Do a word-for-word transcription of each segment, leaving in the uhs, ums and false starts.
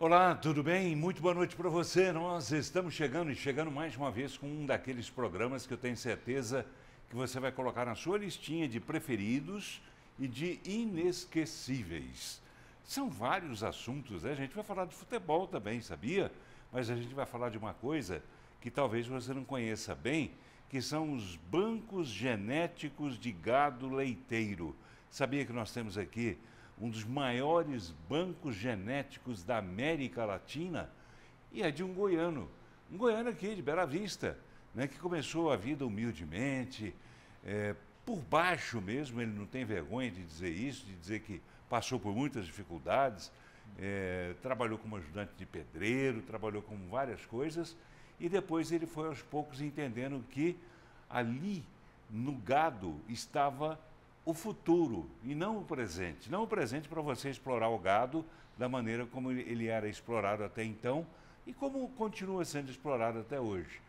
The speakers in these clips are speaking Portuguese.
Olá, tudo bem? Muito boa noite para você. Nós estamos chegando e chegando mais uma vez com um daqueles programas que eu tenho certeza que você vai colocar na sua listinha de preferidos e de inesquecíveis. São vários assuntos, né? A gente vai falar de futebol também, sabia? Mas a gente vai falar de uma coisa que talvez você não conheça bem, que são os bancos genéticos de gado leiteiro. Sabia que nós temos aqui um dos maiores bancos genéticos da América Latina, e é de um goiano, um goiano aqui de Bela Vista, né, que começou a vida humildemente, é, por baixo mesmo, ele não tem vergonha de dizer isso, de dizer que passou por muitas dificuldades, é, trabalhou como ajudante de pedreiro, trabalhou com várias coisas, e depois ele foi aos poucos entendendo que ali no gado estava o futuro e não o presente. Não o presente para você explorar o gado da maneira como ele era explorado até então e como continua sendo explorado até hoje.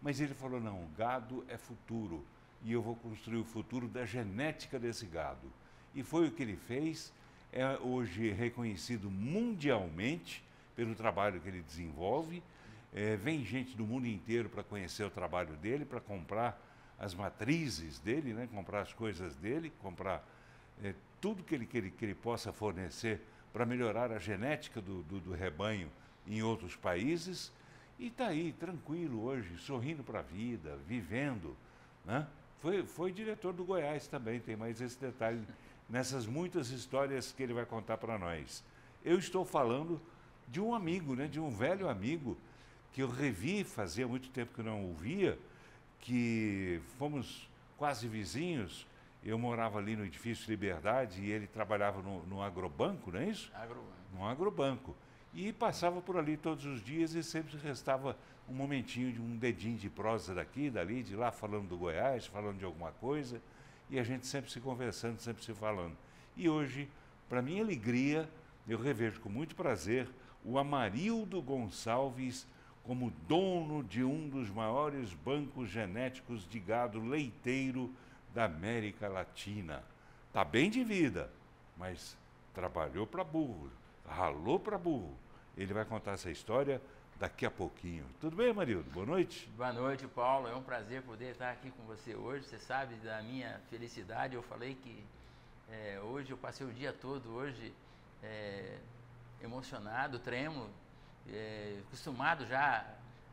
Mas ele falou, não, o gado é futuro e eu vou construir o futuro da genética desse gado. E foi o que ele fez, é hoje reconhecido mundialmente pelo trabalho que ele desenvolve. É, vem gente do mundo inteiro para conhecer o trabalho dele, para comprar as matrizes dele, né? Comprar as coisas dele, comprar é, tudo que ele, que, ele, que ele possa fornecer para melhorar a genética do, do, do rebanho em outros países. E está aí, tranquilo hoje, sorrindo para a vida, vivendo, né? Foi, foi diretor do Goiás também, tem mais esse detalhe nessas muitas histórias que ele vai contar para nós. Eu estou falando de um amigo, né? De um velho amigo que eu revi, fazia muito tempo que eu não ouvia, que fomos quase vizinhos. Eu morava ali no edifício Liberdade e ele trabalhava no, no Agrobanco, não é isso? Agrobanco. No Agrobanco. E passava por ali todos os dias e sempre restava um momentinho, de um dedinho de prosa daqui, dali, de lá, falando do Goiás, falando de alguma coisa. E a gente sempre se conversando, sempre se falando. E hoje, para minha alegria, eu revejo com muito prazer o Amarildo Gonçalves, como dono de um dos maiores bancos genéticos de gado leiteiro da América Latina. Está bem de vida, mas trabalhou para burro, ralou para burro. Ele vai contar essa história daqui a pouquinho. Tudo bem, Amarildo? Boa noite. Boa noite, Paulo. É um prazer poder estar aqui com você hoje. Você sabe da minha felicidade. Eu falei que é, hoje eu passei o dia todo hoje é, emocionado, trêmulo. É, acostumado já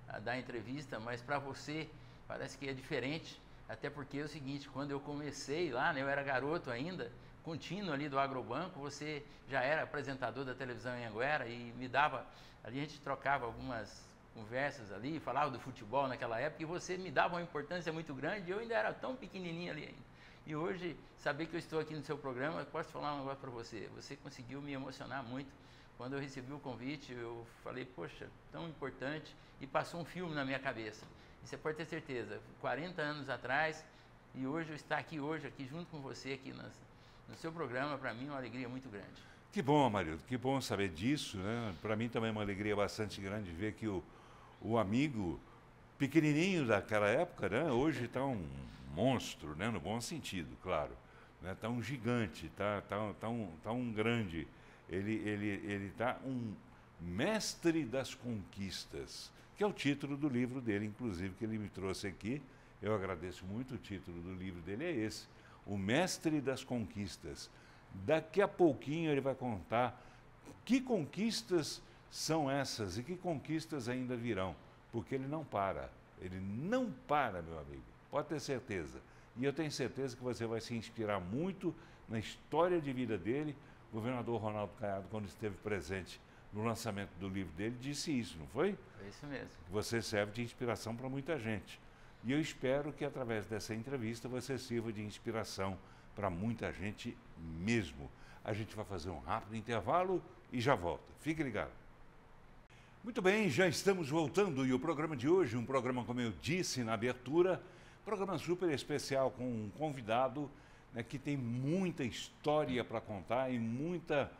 a dar entrevista, mas para você parece que é diferente, até porque é o seguinte, quando eu comecei lá, né, eu era garoto ainda, contínuo ali do Agrobanco, você já era apresentador da televisão em Anguera e me dava, ali a gente trocava algumas conversas ali, falava do futebol naquela época e você me dava uma importância muito grande e eu ainda era tão pequenininho ali ainda. E hoje, saber que eu estou aqui no seu programa, eu posso falar um negócio para você, você conseguiu me emocionar muito. Quando eu recebi o convite, eu falei, poxa, tão importante, e passou um filme na minha cabeça. E você pode ter certeza, quarenta anos atrás, e hoje eu estar aqui hoje, aqui junto com você, aqui nas, no seu programa, para mim é uma alegria muito grande. Que bom, Amarildo, que bom saber disso, né? Para mim também é uma alegria bastante grande ver que o, o amigo pequenininho daquela época, né? Hoje está um monstro, né? No bom sentido, claro. Está, né? Um gigante, está tá, tá um, tá um grande... Ele está ele, ele um mestre das conquistas, que é o título do livro dele, inclusive, que ele me trouxe aqui. Eu agradeço muito, o título do livro dele é esse, O Mestre das Conquistas. Daqui a pouquinho ele vai contar que conquistas são essas e que conquistas ainda virão, porque ele não para, ele não para, meu amigo, pode ter certeza. E eu tenho certeza que você vai se inspirar muito na história de vida dele. O governador Ronaldo Caiado, quando esteve presente no lançamento do livro dele, disse isso, não foi? É isso mesmo. Você serve de inspiração para muita gente. E eu espero que, através dessa entrevista, você sirva de inspiração para muita gente mesmo. A gente vai fazer um rápido intervalo e já volta. Fique ligado. Muito bem, já estamos voltando. E o programa de hoje, um programa, como eu disse na abertura, programa super especial com um convidado, né, que tem muita história para contar e muita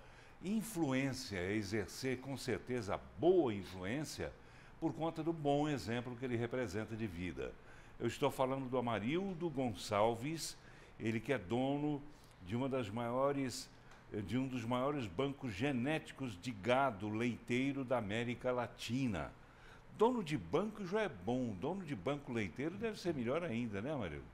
influência a exercer, com certeza, boa influência, por conta do bom exemplo que ele representa de vida. Eu estou falando do Amarildo Gonçalves, ele que é dono de uma das maiores de um dos maiores bancos genéticos de gado leiteiro da América Latina. Dono de banco já é bom, dono de banco leiteiro deve ser melhor ainda, né, Amarildo?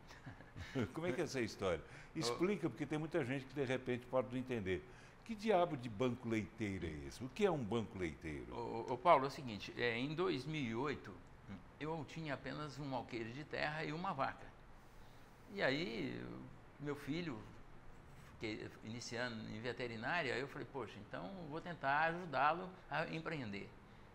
Como é que é essa história? Explica, porque tem muita gente que de repente pode não entender. Que diabo de banco leiteiro é esse? O que é um banco leiteiro? Ô, ô Paulo, é o seguinte, é, em dois mil e oito eu tinha apenas um alqueire de terra e uma vaca. E aí, meu filho, fiquei iniciando em veterinária, eu falei, poxa, então vou tentar ajudá-lo a empreender.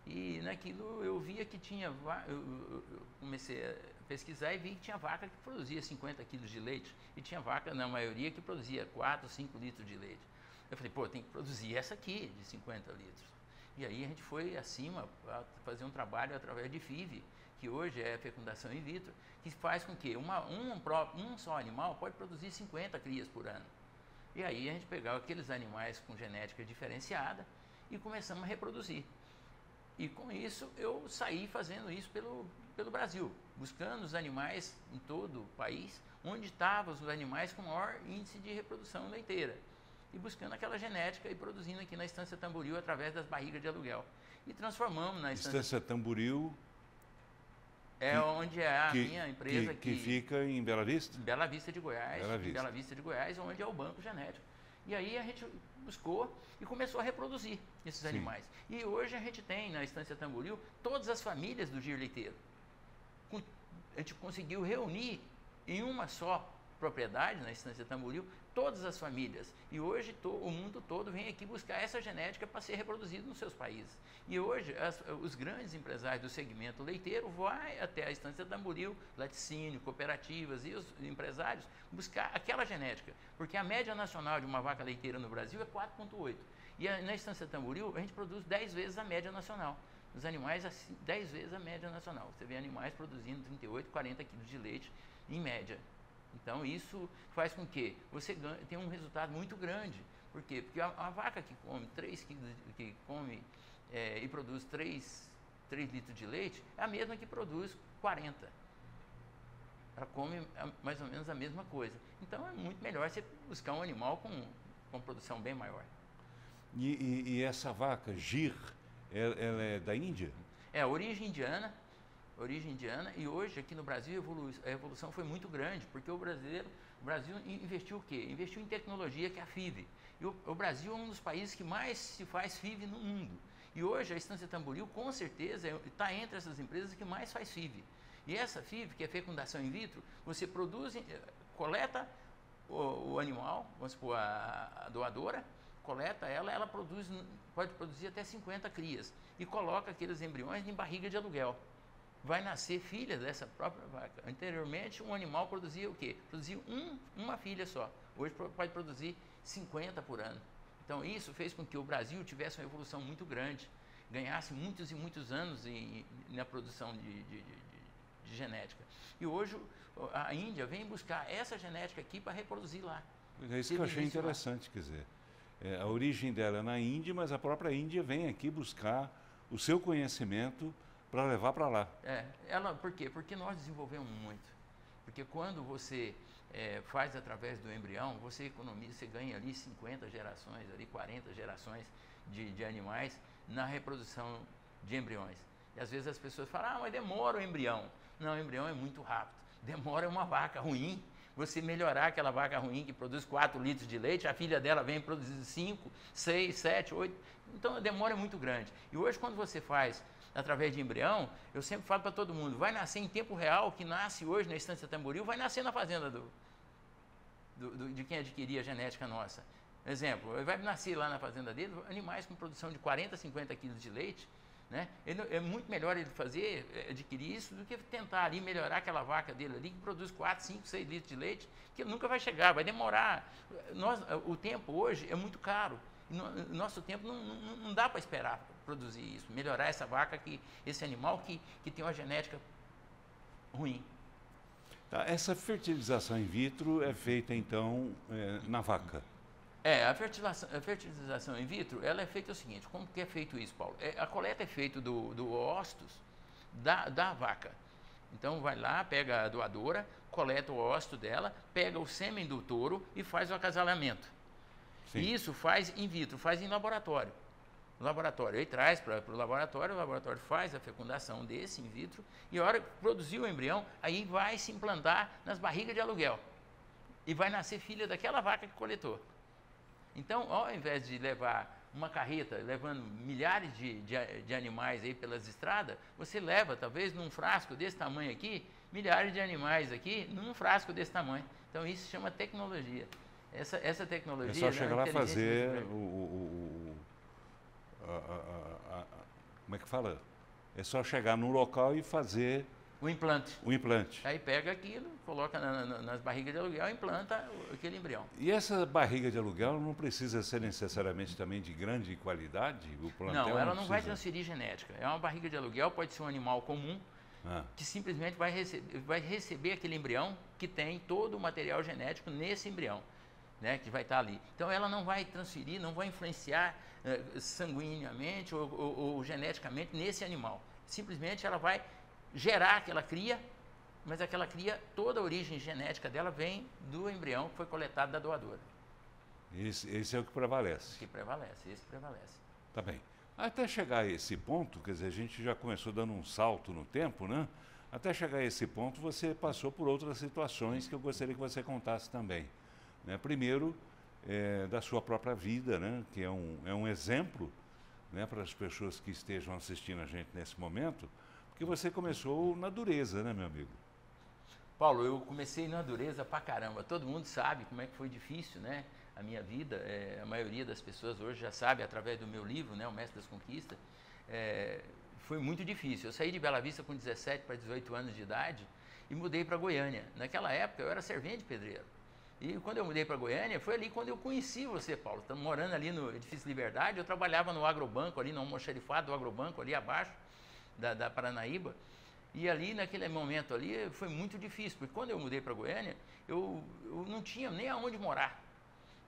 E naquilo eu via que tinha, eu comecei a pesquisar e vi que tinha vaca que produzia cinquenta quilos de leite e tinha vaca, na maioria, que produzia quatro, cinco litros de leite. Eu falei, pô, tem que produzir essa aqui de cinquenta litros. E aí a gente foi acima para fazer um trabalho através de F I V, que hoje é fecundação in vitro, que faz com que uma, um, um só animal pode produzir cinquenta crias por ano. E aí a gente pegava aqueles animais com genética diferenciada e começamos a reproduzir. E com isso eu saí fazendo isso pelo, pelo Brasil, buscando os animais em todo o país, onde estavam os animais com maior índice de reprodução leiteira. E buscando aquela genética e produzindo aqui na Estância Tamboril através das barrigas de aluguel. E transformamos na Estância... Estância Tamboril... É que, onde é a que, minha empresa que... Que fica em Bela Vista? Bela Vista de Goiás, Bela Vista. Bela Vista de Goiás, onde é o banco genético. E aí a gente buscou e começou a reproduzir esses Sim. animais. E hoje a gente tem na Estância Tamboril todas as famílias do Gir leiteiro. A gente conseguiu reunir em uma só propriedade, na Estância Tamboril, todas as famílias. E hoje to, o mundo todo vem aqui buscar essa genética para ser reproduzido nos seus países. E hoje as, os grandes empresários do segmento leiteiro vão até a Estância Tamboril, laticínio, cooperativas e os empresários buscar aquela genética. Porque a média nacional de uma vaca leiteira no Brasil é quatro vírgula oito. E a, na Estância Tamboril a gente produz dez vezes a média nacional. Os animais, assim, dez vezes a média nacional. Você vê animais produzindo trinta e oito, quarenta quilos de leite em média. Então, isso faz com que você ganhe, tenha um resultado muito grande. Por quê? Porque a, a vaca que come, três quilos, que come é, e produz três litros de leite é a mesma que produz quarenta. Ela come mais ou menos a mesma coisa. Então, é muito melhor você buscar um animal com, com produção bem maior. E, e, e essa vaca, Gir, ela, ela é da Índia? É, origem indiana. origem indiana, e hoje aqui no Brasil a evolução foi muito grande, porque o brasileiro, o Brasil investiu o quê? Investiu em tecnologia, que é a F I V. E o, o Brasil é um dos países que mais se faz F I V no mundo. E hoje a Estância Tamboril, com certeza, está entre essas empresas que mais faz F I V. E essa F I V, que é fecundação in vitro, você produz, coleta o, o animal, vamos supor, a, a doadora, coleta ela, ela produz, pode produzir até cinquenta crias, e coloca aqueles embriões em barriga de aluguel. Vai nascer filha dessa própria vaca. Anteriormente, um animal produzia o quê? Produzia um, uma filha só. Hoje pode produzir cinquenta por ano. Então, isso fez com que o Brasil tivesse uma evolução muito grande, ganhasse muitos e muitos anos em, na produção de, de, de, de genética. E hoje, a Índia vem buscar essa genética aqui para reproduzir lá. É isso que eu achei interessante, quer dizer, é, a origem dela é na Índia, mas a própria Índia vem aqui buscar o seu conhecimento para levar para lá. É, ela, por quê? Porque nós desenvolvemos muito. Porque quando você é, faz através do embrião, você economiza, você ganha ali cinquenta gerações, ali quarenta gerações de, de animais na reprodução de embriões. E às vezes as pessoas falam, ah, mas demora o embrião. Não, o embrião é muito rápido. Demora uma vaca ruim. Você melhorar aquela vaca ruim que produz quatro litros de leite, a filha dela vem produzindo cinco, seis, sete, oito. Então a demora é muito grande. E hoje quando você faz através de embrião, eu sempre falo para todo mundo, vai nascer em tempo real, que nasce hoje na Estância Tamboril, vai nascer na fazenda do, do, do, de quem adquirir a genética nossa. Exemplo, vai nascer lá na fazenda dele animais com produção de quarenta, cinquenta quilos de leite, né? Ele, é muito melhor ele fazer, adquirir isso, do que tentar ali melhorar aquela vaca dele ali, que produz quatro, cinco, seis litros de leite, que ele nunca vai chegar, vai demorar. Nós, o tempo hoje é muito caro. O nosso tempo não, não, não dá para esperar produzir isso, melhorar essa vaca, que, esse animal que, que tem uma genética ruim. Tá, essa fertilização in vitro é feita, então, é, na vaca? É, a fertilização, a fertilização in vitro, ela é feita o seguinte, como que é feito isso, Paulo? É, a coleta é feita do, do ócitos da, da vaca. Então, vai lá, pega a doadora, coleta o ócito dela, pega o sêmen do touro e faz o acasalamento. Sim. E isso faz in vitro, faz em laboratório. O laboratório, ele traz para o laboratório, o laboratório faz a fecundação desse in vitro, e a hora que produzir o embrião, aí vai se implantar nas barrigas de aluguel. E vai nascer filha daquela vaca que coletou. Então, ao invés de levar uma carreta, levando milhares de, de, de animais aí pelas estradas, você leva, talvez, num frasco desse tamanho aqui, milhares de animais aqui, num frasco desse tamanho. Então, isso se chama tecnologia. Essa, essa tecnologia... É só chegar lá e fazer o... o, o... A, a, a, a, como é que fala? É só chegar num local e fazer... O implante. O implante. Aí pega aquilo, coloca na, na, nas barrigas de aluguel e implanta aquele embrião. E essa barriga de aluguel não precisa ser necessariamente também de grande qualidade? O plantel não, ela não, não vai transferir genética. É uma barriga de aluguel, pode ser um animal comum, ah. que simplesmente vai, rece vai receber aquele embrião que tem todo o material genético nesse embrião. Né, que vai estar ali. Então, ela não vai transferir, não vai influenciar eh, sanguineamente ou, ou, ou geneticamente nesse animal. Simplesmente ela vai gerar aquela cria, mas aquela cria, toda a origem genética dela vem do embrião que foi coletado da doadora. Esse, esse é o que prevalece. Que prevalece, esse prevalece. Tá bem. Até chegar a esse ponto, quer dizer, a gente já começou dando um salto no tempo, né? Até chegar a esse ponto, você passou por outras situações que eu gostaria que você contasse também. Né? Primeiro, é, da sua própria vida, né? Que é um, é um exemplo, né? Para as pessoas que estejam assistindo a gente nesse momento, porque você começou na dureza, né, meu amigo? Paulo, eu comecei na dureza pra caramba. Todo mundo sabe como é que foi difícil, né? A minha vida, é, a maioria das pessoas hoje já sabe, através do meu livro, né? O Mestre das Conquistas, é, foi muito difícil. Eu saí de Bela Vista com dezessete para dezoito anos de idade e mudei para Goiânia. Naquela época, eu era servente de pedreiro. E quando eu mudei para Goiânia, foi ali quando eu conheci você, Paulo. Estamos morando ali no Edifício Liberdade, eu trabalhava no Agrobanco, ali no almoxarifado do Agrobanco, ali abaixo da, da Paranaíba. E ali, naquele momento ali, foi muito difícil, porque quando eu mudei para Goiânia, eu, eu não tinha nem aonde morar.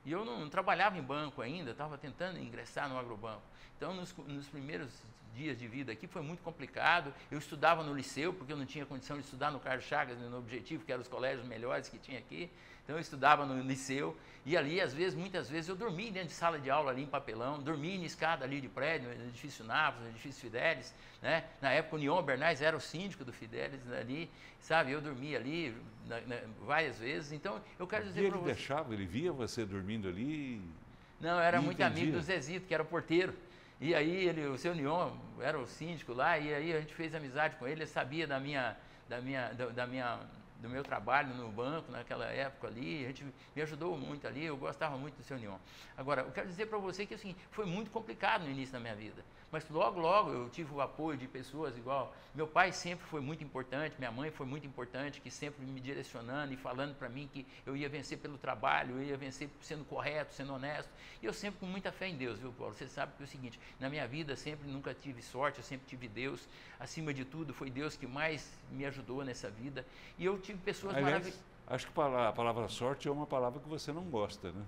E eu não, não trabalhava em banco ainda, estava tentando ingressar no Agrobanco. Então, nos, nos primeiros dias de vida aqui foi muito complicado. Eu estudava no liceu, porque eu não tinha condição de estudar no Carlos Chagas, no Objetivo, que eram os colégios melhores que tinha aqui. Então, eu estudava no liceu e ali, às vezes, muitas vezes, eu dormia dentro de sala de aula ali em papelão, dormia em escada ali de prédio, no edifício Navos, no edifício Fidelis, né? Na época, o Nion Bernays era o síndico do Fidelis ali, sabe? Eu dormia ali na, na, várias vezes. Então, eu quero dizer para você... Ele deixava, ele via você dormindo ali? Não, era muito entendia. Amigo do Zezito, que era o porteiro. E aí, ele, o seu Nion era o síndico lá e aí a gente fez amizade com ele, ele sabia da minha... Da minha, da, da minha do meu trabalho no banco, naquela época ali, a gente me ajudou muito ali, eu gostava muito do seu Nion. Agora, eu quero dizer para você que assim, foi muito complicado no início da minha vida, mas logo, logo eu tive o apoio de pessoas igual, meu pai sempre foi muito importante, minha mãe foi muito importante, que sempre me direcionando e falando para mim que eu ia vencer pelo trabalho, eu ia vencer sendo correto, sendo honesto, e eu sempre com muita fé em Deus, viu, Paulo? Você sabe que é o seguinte, na minha vida sempre nunca tive sorte, eu sempre tive Deus, acima de tudo, foi Deus que mais me ajudou nessa vida, e eu tive pessoas maravilhosas. Acho que a palavra sorte é uma palavra que você não gosta, né?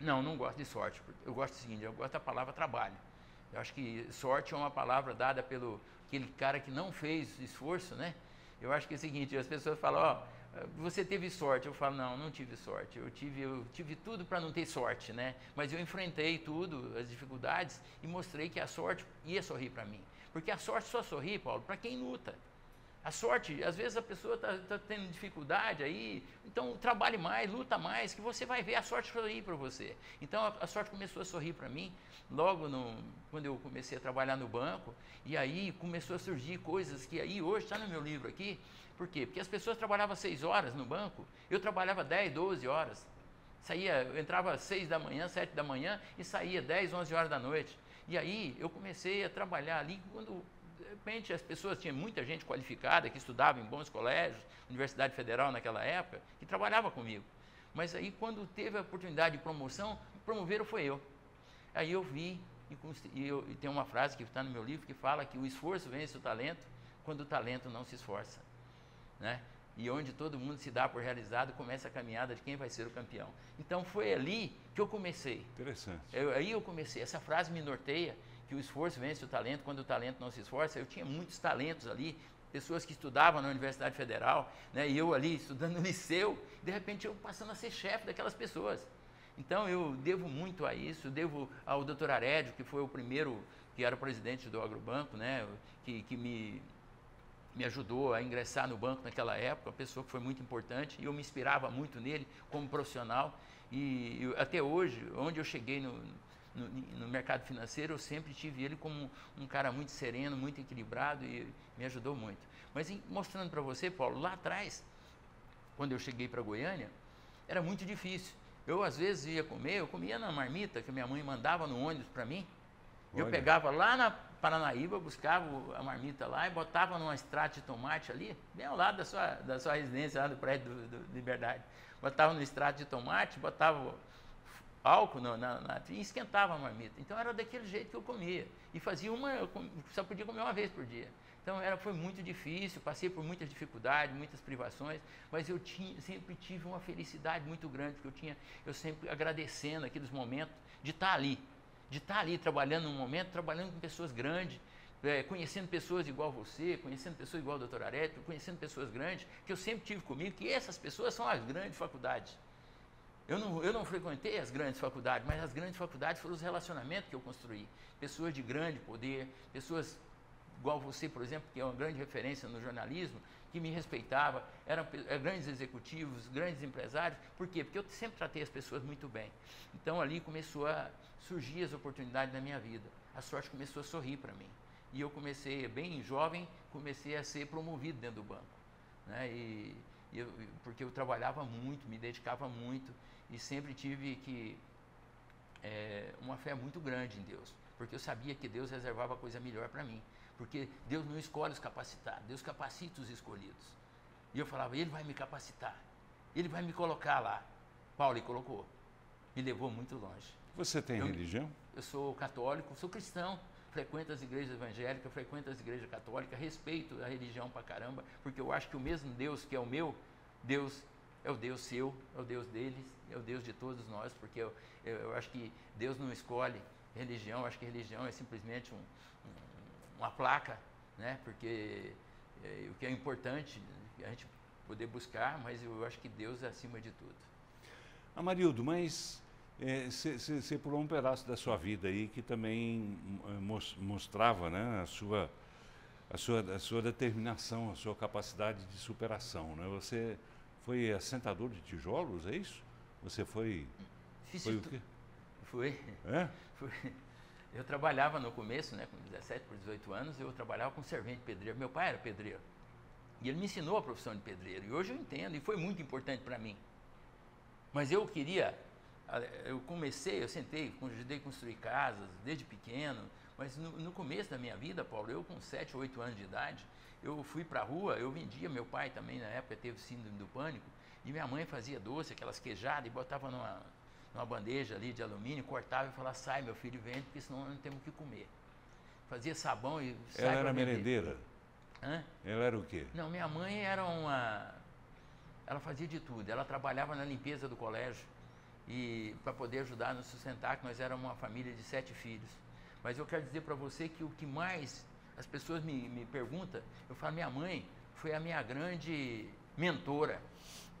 Não, não gosto de sorte. Eu gosto do seguinte, eu gosto da palavra trabalho. Eu acho que sorte é uma palavra dada pelo aquele cara que não fez esforço, né? Eu acho que é o seguinte, as pessoas falam, ó, você teve sorte. Eu falo, não, não tive sorte. Eu tive, eu tive tudo para não ter sorte, né? Mas eu enfrentei tudo, as dificuldades, e mostrei que a sorte ia sorrir para mim. Porque a sorte só sorri, Paulo, para quem luta. A sorte, às vezes a pessoa está tá tendo dificuldade aí, então trabalhe mais, luta mais, que você vai ver a sorte sorrir para você. Então a, a sorte começou a sorrir para mim, logo no, quando eu comecei a trabalhar no banco, e aí começou a surgir coisas que aí hoje está no meu livro aqui. Por quê? Porque as pessoas trabalhavam seis horas no banco, eu trabalhava dez, doze horas. Saía, eu entrava às seis da manhã, sete da manhã e saía dez, onze horas da noite. E aí eu comecei a trabalhar ali quando... De repente, as pessoas tinham muita gente qualificada que estudava em bons colégios, Universidade Federal naquela época, que trabalhava comigo. Mas aí, quando teve a oportunidade de promoção, promoveram foi eu. Aí eu vi, e, eu, e tem uma frase que está no meu livro que fala que o esforço vence o talento quando o talento não se esforça. Né? E onde todo mundo se dá por realizado, começa a caminhada de quem vai ser o campeão. Então, foi ali que eu comecei. Interessante. Eu, aí eu comecei, essa frase me norteia, que o esforço vence o talento, quando o talento não se esforça. Eu tinha muitos talentos ali, pessoas que estudavam na Universidade Federal, né, e eu ali estudando no liceu, de repente eu passando a ser chefe daquelas pessoas. Então eu devo muito a isso, devo ao doutor Arédio, que foi o primeiro, que era o presidente do Agrobanco, né, que, que me, me ajudou a ingressar no banco naquela época, uma pessoa que foi muito importante, e eu me inspirava muito nele como profissional. E eu, até hoje, onde eu cheguei no, no, no mercado financeiro, eu sempre tive ele como um cara muito sereno, muito equilibrado, e me ajudou muito. Mas em, mostrando para você, Paulo, lá atrás, quando eu cheguei para Goiânia, era muito difícil. Eu, às vezes, ia comer, eu comia na marmita que minha mãe mandava no ônibus para mim. Olha. Eu pegava lá na Paranaíba, buscava a marmita lá e botava numa extrato de tomate ali, bem ao lado da sua, da sua residência, lá do prédio do, do Liberdade. Botava no extrato de tomate, botava álcool na, na, na, e esquentava a marmita. Então, era daquele jeito que eu comia. E fazia uma, eu só podia comer uma vez por dia. Então, era, foi muito difícil, passei por muitas dificuldades, muitas privações, mas eu tinha, sempre tive uma felicidade muito grande, porque eu tinha, eu sempre agradecendo aqueles momentos de estar ali, de estar ali trabalhando num momento, trabalhando com pessoas grandes, é, conhecendo pessoas igual você, conhecendo pessoas igual o doutor Areto, conhecendo pessoas grandes, que eu sempre tive comigo, que essas pessoas são as grandes faculdades. Eu não, eu não frequentei as grandes faculdades, mas as grandes faculdades foram os relacionamentos que eu construí. Pessoas de grande poder, pessoas igual você, por exemplo, que é uma grande referência no jornalismo, que me respeitava, eram grandes executivos, grandes empresários. Por quê? Porque eu sempre tratei as pessoas muito bem. Então, ali começou a surgir as oportunidades da minha vida. A sorte começou a sorrir para mim. E eu comecei, bem jovem, comecei a ser promovido dentro do banco, né? E, e eu, porque eu trabalhava muito, me dedicava muito e sempre tive que, é, uma fé muito grande em Deus. Porque eu sabia que Deus reservava a coisa melhor para mim. Porque Deus não escolhe os capacitados, Deus capacita os escolhidos. E eu falava, Ele vai me capacitar, Ele vai me colocar lá. Paulo, Ele colocou, me levou muito longe. Você tem eu, religião? Eu sou católico, sou cristão, frequento as igrejas evangélicas, frequento as igrejas católicas, respeito a religião pra caramba, porque eu acho que o mesmo Deus que é o meu, Deus é o Deus seu, é o Deus deles, é o Deus de todos nós, porque eu, eu, eu acho que Deus não escolhe religião, eu acho que religião é simplesmente um... um uma placa, né? Porque é, o que é importante a gente poder buscar, mas eu acho que Deus é acima de tudo. Amarildo, mas você é, pulou um pedaço da sua vida aí que também mostrava, né, a, sua, a, sua, a sua determinação, a sua capacidade de superação, né? Você foi assentador de tijolos, é isso? Você foi... Fiz foi o quê? Foi. É? Foi. Eu trabalhava no começo, né, com dezessete por dezoito anos, eu trabalhava com servente pedreiro. Meu pai era pedreiro e ele me ensinou a profissão de pedreiro. E hoje eu entendo e foi muito importante para mim. Mas eu queria, eu comecei, eu sentei, ajudei a construir casas desde pequeno. Mas no, no começo da minha vida, Paulo, eu com sete, oito anos de idade, eu fui para a rua, eu vendia, meu pai também na época teve síndrome do pânico. E minha mãe fazia doce, aquelas queijadas e botava numa... uma bandeja ali de alumínio, cortava e falava, sai meu filho, vende, porque senão não temos o que comer. Fazia sabão e... Ela era merendeira? Hã? Ela era o quê? Não, minha mãe era uma... Ela fazia de tudo, ela trabalhava na limpeza do colégio e para poder ajudar a nos sustentar, que nós éramos uma família de sete filhos. Mas eu quero dizer para você que o que mais as pessoas me, me perguntam, eu falo, minha mãe foi a minha grande mentora.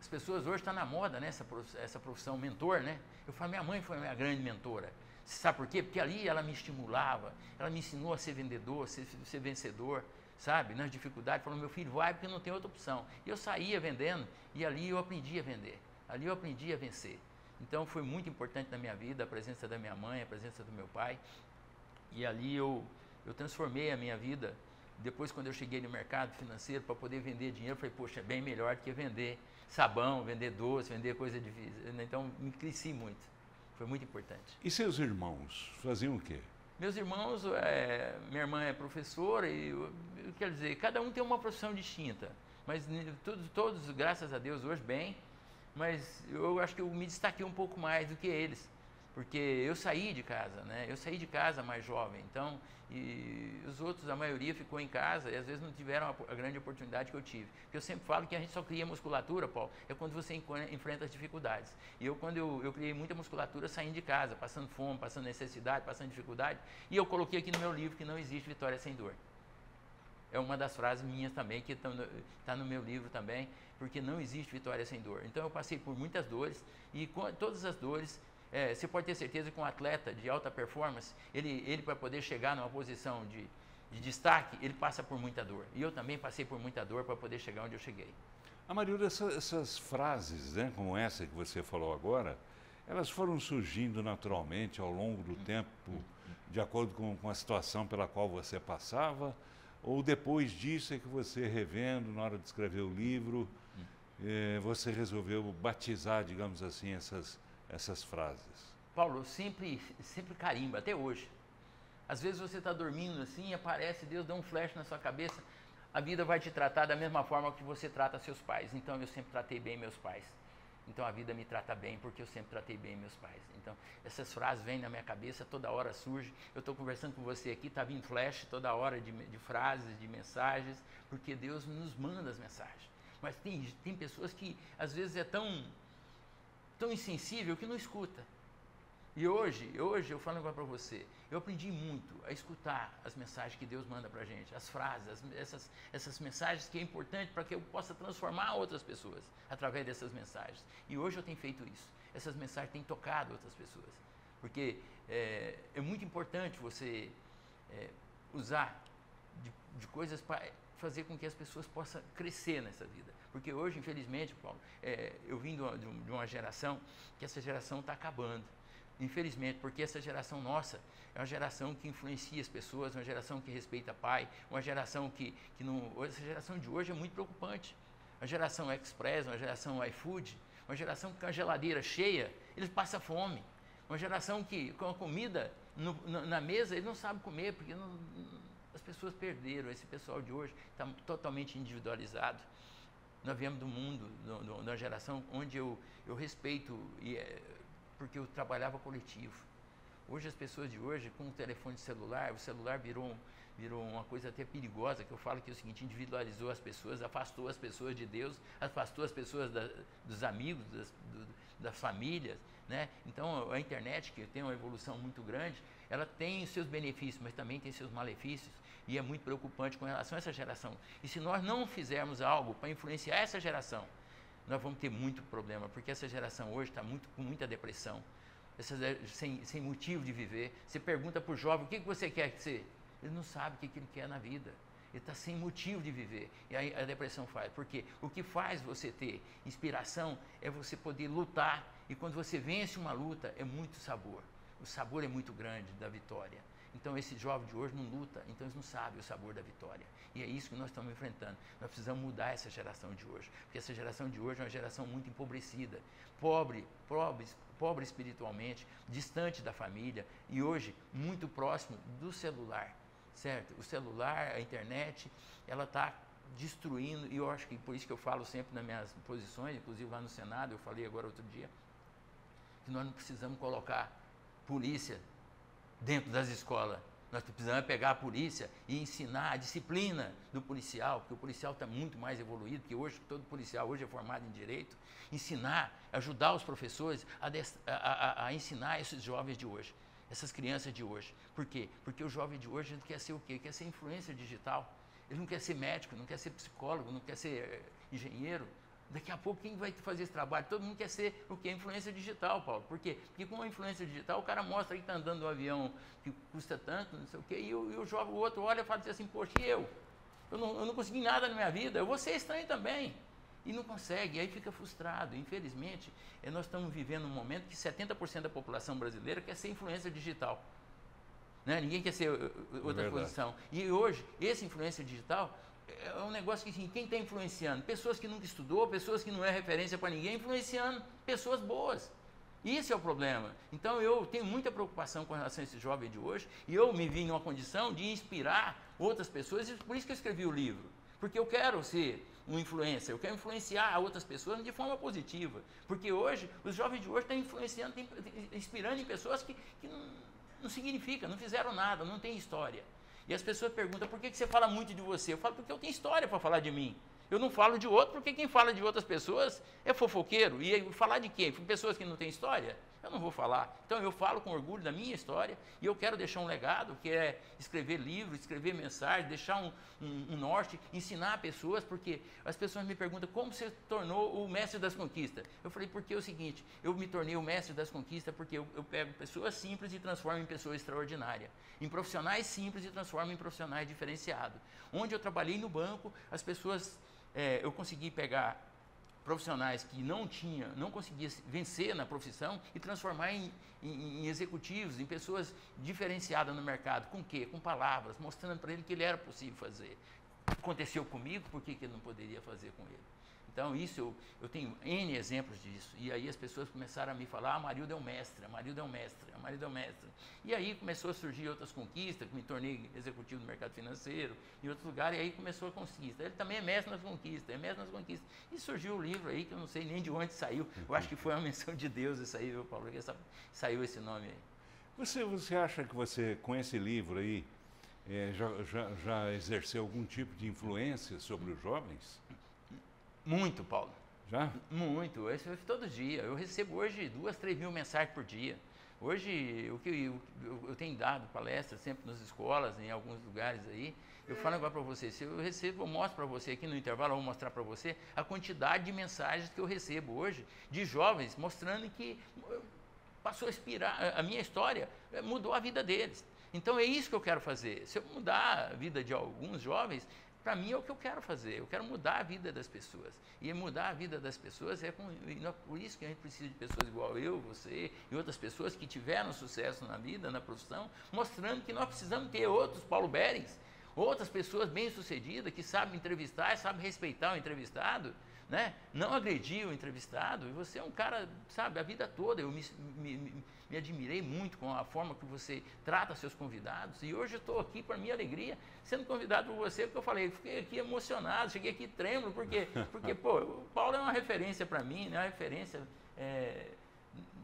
As pessoas hoje estão na moda, né, essa profissão, essa profissão mentor, né? Eu falo, minha mãe foi a minha grande mentora. Você sabe por quê? Porque ali ela me estimulava, ela me ensinou a ser vendedor, a ser, ser vencedor, sabe? Nas dificuldades, falou, meu filho, vai porque não tem outra opção. E eu saía vendendo e ali eu aprendi a vender, ali eu aprendi a vencer. Então foi muito importante na minha vida a presença da minha mãe, a presença do meu pai. E ali eu, eu transformei a minha vida. Depois, quando eu cheguei no mercado financeiro para poder vender dinheiro, eu falei, poxa, é bem melhor do que vender sabão, vender doce, vender coisa difícil. Então, me cresci muito. Foi muito importante. E seus irmãos faziam o quê? Meus irmãos, é, minha irmã é professora e, eu, eu quero dizer, cada um tem uma profissão distinta. Mas todos, todos, graças a Deus, hoje bem. Mas eu acho que eu me destaquei um pouco mais do que eles. Porque eu saí de casa, né? Eu saí de casa mais jovem, então, e os outros, a maioria ficou em casa e às vezes não tiveram a, a grande oportunidade que eu tive. Porque eu sempre falo que a gente só cria musculatura, Paulo, é quando você enfrenta as dificuldades. E eu, quando eu, eu criei muita musculatura saindo de casa, passando fome, passando necessidade, passando dificuldade, e eu coloquei aqui no meu livro que não existe vitória sem dor. É uma das frases minhas também, que está no meu livro também, porque não existe vitória sem dor. Então, eu passei por muitas dores e com, todas as dores... é, você pode ter certeza que um atleta de alta performance, ele, ele para poder chegar numa posição de, de destaque, ele passa por muita dor. E eu também passei por muita dor para poder chegar onde eu cheguei. Amarildo, essa, essas frases, né, como essa que você falou agora, elas foram surgindo naturalmente ao longo do tempo, de acordo com, com a situação pela qual você passava, ou depois disso é que você, revendo, na hora de escrever o livro, eh, você resolveu batizar, digamos assim, essas, essas frases? Paulo, sempre, sempre carimba, até hoje. Às vezes você está dormindo assim, aparece, Deus dá um flash na sua cabeça, a vida vai te tratar da mesma forma que você trata seus pais. Então, eu sempre tratei bem meus pais. Então, a vida me trata bem porque eu sempre tratei bem meus pais. Então, essas frases vêm na minha cabeça, toda hora surge. Eu estou conversando com você aqui, está vindo flash toda hora de, de frases, de mensagens, porque Deus nos manda as mensagens. Mas tem, tem pessoas que, às vezes, é tão, tão insensível que não escuta. E hoje, hoje eu falo agora para você, eu aprendi muito a escutar as mensagens que Deus manda para a gente, as frases, as, essas, essas mensagens que é importante para que eu possa transformar outras pessoas através dessas mensagens. E hoje eu tenho feito isso, essas mensagens têm tocado outras pessoas, porque é, é muito importante você é, usar de, de coisas para fazer com que as pessoas possam crescer nessa vida. Porque hoje, infelizmente, Paulo, é, eu vim de uma, de uma geração que essa geração está acabando. Infelizmente, porque essa geração nossa é uma geração que influencia as pessoas, uma geração que respeita pai, uma geração que, que não... Essa geração de hoje é muito preocupante. Uma geração express, uma geração iFood, uma geração com a geladeira cheia, eles passam fome. Uma geração que com a comida no, na, na mesa, eles não sabem comer, porque não, não, as pessoas perderam. Esse pessoal de hoje está totalmente individualizado. Nós viemos do mundo, da geração onde eu, eu respeito e... É, porque eu trabalhava coletivo. Hoje as pessoas de hoje, com o telefone celular, o celular virou, virou uma coisa até perigosa, que eu falo que é o seguinte, individualizou as pessoas, afastou as pessoas de Deus, afastou as pessoas da, dos amigos, das, do, das famílias, né? Então a internet, que tem uma evolução muito grande, ela tem os seus benefícios, mas também tem seus malefícios, e é muito preocupante com relação a essa geração. E se nós não fizermos algo para influenciar essa geração, nós vamos ter muito problema, porque essa geração hoje está muito, com muita depressão, essa, sem, sem motivo de viver. Você pergunta para o jovem, o que, que você quer ser? Ele não sabe o que, que ele quer na vida, ele está sem motivo de viver. E aí a depressão faz, porque o que faz você ter inspiração é você poder lutar, e quando você vence uma luta, é muito sabor. O sabor é muito grande da vitória. Então, esse jovem de hoje não luta, então eles não sabem o sabor da vitória. E é isso que nós estamos enfrentando. Nós precisamos mudar essa geração de hoje, porque essa geração de hoje é uma geração muito empobrecida, pobre, pobre, pobre espiritualmente, distante da família e hoje muito próximo do celular, certo? O celular, a internet, ela está destruindo, e eu acho que por isso que eu falo sempre nas minhas posições, inclusive lá no Senado, eu falei agora outro dia, que nós não precisamos colocar polícia dentro das escolas. Nós precisamos pegar a polícia e ensinar a disciplina do policial, porque o policial está muito mais evoluído, porque hoje todo policial hoje é formado em direito, ensinar, ajudar os professores a, a, a, a ensinar esses jovens de hoje, essas crianças de hoje. Por quê? Porque o jovem de hoje quer ser o quê? Quer ser influencer digital, ele não quer ser médico, não quer ser psicólogo, não quer ser engenheiro. Daqui a pouco, quem vai fazer esse trabalho? Todo mundo quer ser o que? Influência digital, Paulo. Por quê? Porque com a influência digital, o cara mostra que está andando um avião que custa tanto, não sei o quê, e eu, eu jogo, o outro olha e fala assim, poxa, e eu? Eu não, eu não consegui nada na minha vida, eu vou ser estranho também. E não consegue, e aí fica frustrado. Infelizmente, nós estamos vivendo um momento que setenta por cento da população brasileira quer ser influência digital. Né? Ninguém quer ser outra é posição. E hoje, esse influência digital... É um negócio que, assim, quem está influenciando? Pessoas que nunca estudou, pessoas que não é referência para ninguém, influenciando pessoas boas. Isso é o problema. Então, eu tenho muita preocupação com relação a esse jovem de hoje, e eu me vi em uma condição de inspirar outras pessoas, e por isso que eu escrevi o livro. Porque eu quero ser um influencer, eu quero influenciar outras pessoas de forma positiva. Porque hoje, os jovens de hoje estão influenciando, inspirando em pessoas que, que não, não significam, não fizeram nada, não tem história. E as pessoas perguntam, por que você fala muito de você? Eu falo, porque eu tenho história para falar de mim. Eu não falo de outro, porque quem fala de outras pessoas é fofoqueiro. E falar de quem? Pessoas que não têm história? eu não vou falar. Então eu falo com orgulho da minha história e eu quero deixar um legado, que é escrever livros, escrever mensagens, deixar um, um, um norte, ensinar pessoas, porque as pessoas me perguntam como você se tornou o mestre das conquistas. Eu falei, porque é o seguinte, eu me tornei o mestre das conquistas porque eu, eu pego pessoas simples e transformo em pessoa extraordinária, em profissionais simples e transformo em profissionais diferenciados. Onde eu trabalhei no banco, as pessoas, é, eu consegui pegar profissionais que não tinha, não conseguia vencer na profissão e transformar em, em, em executivos, em pessoas diferenciadas no mercado. Com quê? Com palavras, mostrando para ele que ele era possível fazer. Aconteceu comigo, por que que ele não poderia fazer com ele? Então, isso, eu, eu tenho N exemplos disso. E aí as pessoas começaram a me falar, ah, Amarildo é um mestre, Amarildo é um mestre, Amarildo é um mestre. E aí começou a surgir outras conquistas, me tornei executivo no mercado financeiro, em outro lugar, e aí começou a conquista. Ele também é mestre nas conquistas, é mestre nas conquistas. E surgiu o livro aí, que eu não sei nem de onde saiu, eu acho que foi uma menção de Deus isso aí, viu, Paulo, que essa, saiu esse nome aí. Você, você acha que você, com esse livro aí, é, já, já, já exerceu algum tipo de influência sobre os jovens? Muito, Paulo. Já? Muito. Eu, todo dia. Eu recebo hoje duas, três mil mensagens por dia. Hoje, o que eu, eu, eu tenho dado palestras sempre nas escolas, em alguns lugares aí, eu falo agora para você, se eu recebo, eu mostro para você aqui no intervalo, eu vou mostrar para você a quantidade de mensagens que eu recebo hoje de jovens mostrando que passou a inspirar, a minha história mudou a vida deles. Então, é isso que eu quero fazer. Se eu mudar a vida de alguns jovens, para mim é o que eu quero fazer, eu quero mudar a vida das pessoas. E mudar a vida das pessoas é com, por isso que a gente precisa de pessoas igual eu, você e outras pessoas que tiveram sucesso na vida, na profissão, mostrando que nós precisamos ter outros Paulo Beringhs, outras pessoas bem-sucedidas que sabem entrevistar, sabem respeitar o entrevistado, né? Não agredir o entrevistado. E você é um cara, sabe, a vida toda. Eu me, me, me admirei muito com a forma que você trata seus convidados. E hoje eu estou aqui, para minha alegria, sendo convidado por você, porque eu falei, fiquei aqui emocionado, cheguei aqui trêmulo, porque, porque pô, o Paulo é uma referência para mim, né? Uma referência é,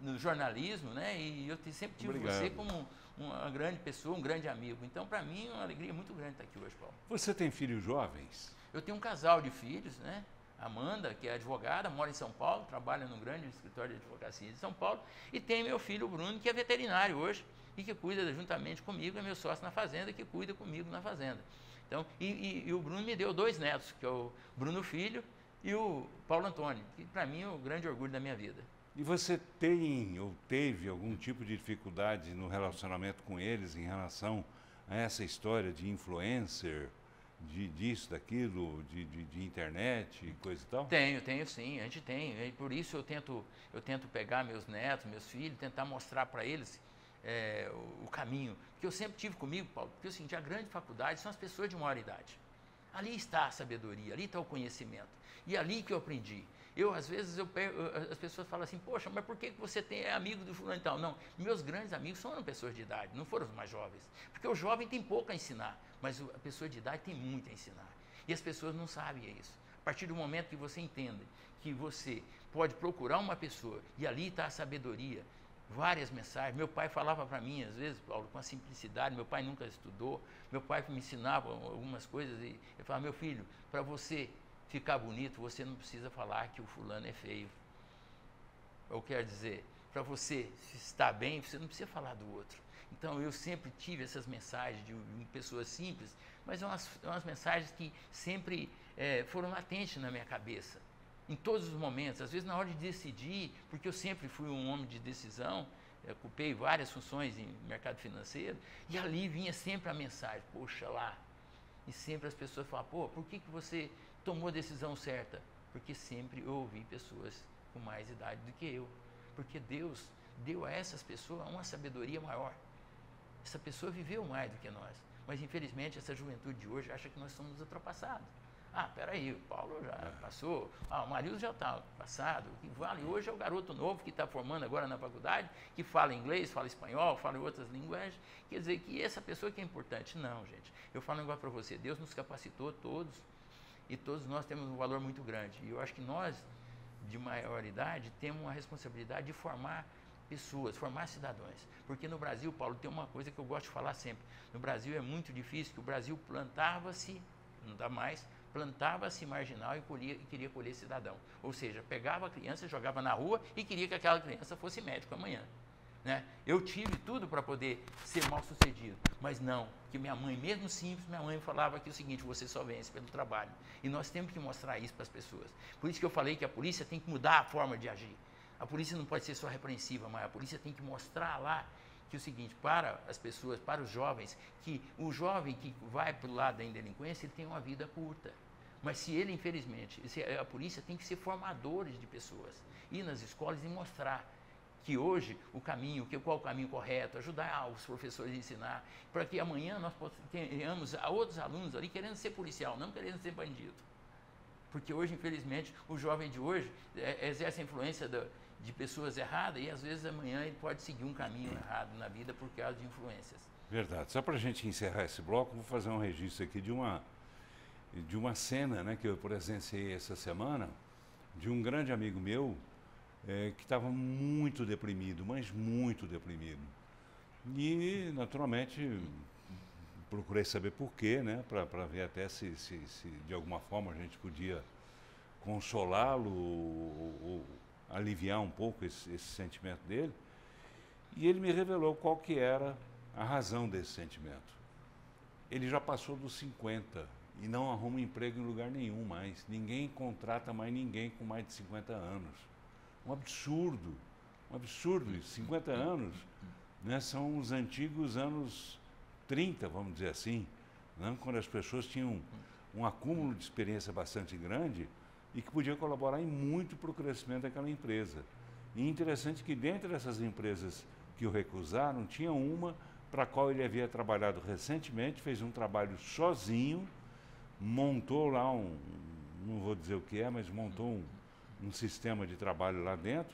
no jornalismo, né? E eu sempre tive Obrigado. Você como uma grande pessoa, um grande amigo. Então, para mim, é uma alegria muito grande estar aqui hoje, Paulo. Você tem filhos jovens? Eu tenho um casal de filhos, né? Amanda, que é advogada, mora em São Paulo, trabalha num grande escritório de advocacia de São Paulo, e tem meu filho Bruno, que é veterinário hoje e que cuida juntamente comigo, é meu sócio na fazenda, que cuida comigo na fazenda. Então, e, e, e o Bruno me deu dois netos, que é o Bruno Filho e o Paulo Antônio, que para mim é o grande orgulho da minha vida. E você tem ou teve algum tipo de dificuldade no relacionamento com eles em relação a essa história de influencer? De, disso, daquilo, de, de, de internet, coisa e tal? Tenho, tenho sim, a gente tem. E por isso eu tento, eu tento pegar meus netos, meus filhos, tentar mostrar para eles é, o, o caminho. Porque eu sempre tive comigo, Paulo, porque eu senti a grande faculdade são as pessoas de maior idade. Ali está a sabedoria, ali está o conhecimento. E ali que eu aprendi. Eu, às vezes, eu pego, as pessoas falam assim, poxa, mas por que você tem, é amigo do fulano e tal? Não, meus grandes amigos foram pessoas de idade, não foram os mais jovens. Porque o jovem tem pouco a ensinar, mas a pessoa de idade tem muito a ensinar. E as pessoas não sabem isso. A partir do momento que você entende que você pode procurar uma pessoa e ali está a sabedoria, várias mensagens. Meu pai falava para mim, às vezes, Paulo, com a simplicidade, meu pai nunca estudou, meu pai me ensinava algumas coisas e eu falava, meu filho, para você ficar bonito, você não precisa falar que o fulano é feio. Eu quero dizer, para você estar bem, você não precisa falar do outro. Então, eu sempre tive essas mensagens de pessoas simples, mas umas, umas mensagens que sempre é, foram latentes na minha cabeça, em todos os momentos. Às vezes, na hora de decidir, porque eu sempre fui um homem de decisão, eu ocupei várias funções em mercado financeiro, e ali vinha sempre a mensagem, poxa lá. E sempre as pessoas falavam, pô, por que que você tomou a decisão certa? Porque sempre eu ouvi pessoas com mais idade do que eu. Porque Deus deu a essas pessoas uma sabedoria maior. Essa pessoa viveu mais do que nós. Mas, infelizmente, essa juventude de hoje acha que nós somos ultrapassados. Ah, peraí, o Paulo já passou, ah, o Amarildo já está passado. O que vale hoje é o garoto novo que está formando agora na faculdade, que fala inglês, fala espanhol, fala outras linguagens. Quer dizer que essa pessoa que é importante. Não, gente. Eu falo igual para você, Deus nos capacitou todos e todos nós temos um valor muito grande. E eu acho que nós, de maior idade, temos uma responsabilidade de formar pessoas, formar cidadãos. Porque no Brasil, Paulo, tem uma coisa que eu gosto de falar sempre. No Brasil é muito difícil, que o Brasil plantava-se, não dá mais, plantava-se marginal e, colhia, e queria colher cidadão. Ou seja, pegava a criança, jogava na rua e queria que aquela criança fosse médico amanhã. Né? Eu tive tudo para poder ser mal sucedido, mas não, que minha mãe, mesmo simples, minha mãe falava que o seguinte, você só vence pelo trabalho. E nós temos que mostrar isso para as pessoas. Por isso que eu falei que a polícia tem que mudar a forma de agir. A polícia não pode ser só repreensiva, mas a polícia tem que mostrar lá que é o seguinte, para as pessoas, para os jovens, que o jovem que vai para o lado da indelinquência, ele tem uma vida curta. Mas se ele, infelizmente, a polícia tem que ser formadores de pessoas, ir nas escolas e mostrar que hoje o caminho, que qual o caminho correto, ajudar os professores a ensinar, para que amanhã nós tenhamos outros alunos ali querendo ser policial, não querendo ser bandido. Porque hoje, infelizmente, o jovem de hoje exerce a influência do, de pessoas erradas e às vezes amanhã ele pode seguir um caminho errado na vida por causa de influências. Verdade. Só para a gente encerrar esse bloco, vou fazer um registro aqui de uma, de uma cena, né, que eu presenciei essa semana, de um grande amigo meu, É, que estava muito deprimido, mas muito deprimido. E, naturalmente, procurei saber por quê, né? Para ver até se, se, se, de alguma forma, a gente podia consolá-lo ou, ou aliviar um pouco esse, esse sentimento dele. E ele me revelou qual que era a razão desse sentimento. Ele já passou dos cinquenta e não arruma emprego em lugar nenhum mais. Ninguém contrata mais ninguém com mais de cinquenta anos. Um absurdo, um absurdo isso. cinquenta anos, né, são os antigos anos trinta, vamos dizer assim, né, quando as pessoas tinham um acúmulo de experiência bastante grande e que podiam colaborar em muito para o crescimento daquela empresa. E interessante que dentro dessas empresas que o recusaram, tinha uma para a qual ele havia trabalhado recentemente, fez um trabalho sozinho, montou lá um, não vou dizer o que é, mas montou um, um sistema de trabalho lá dentro,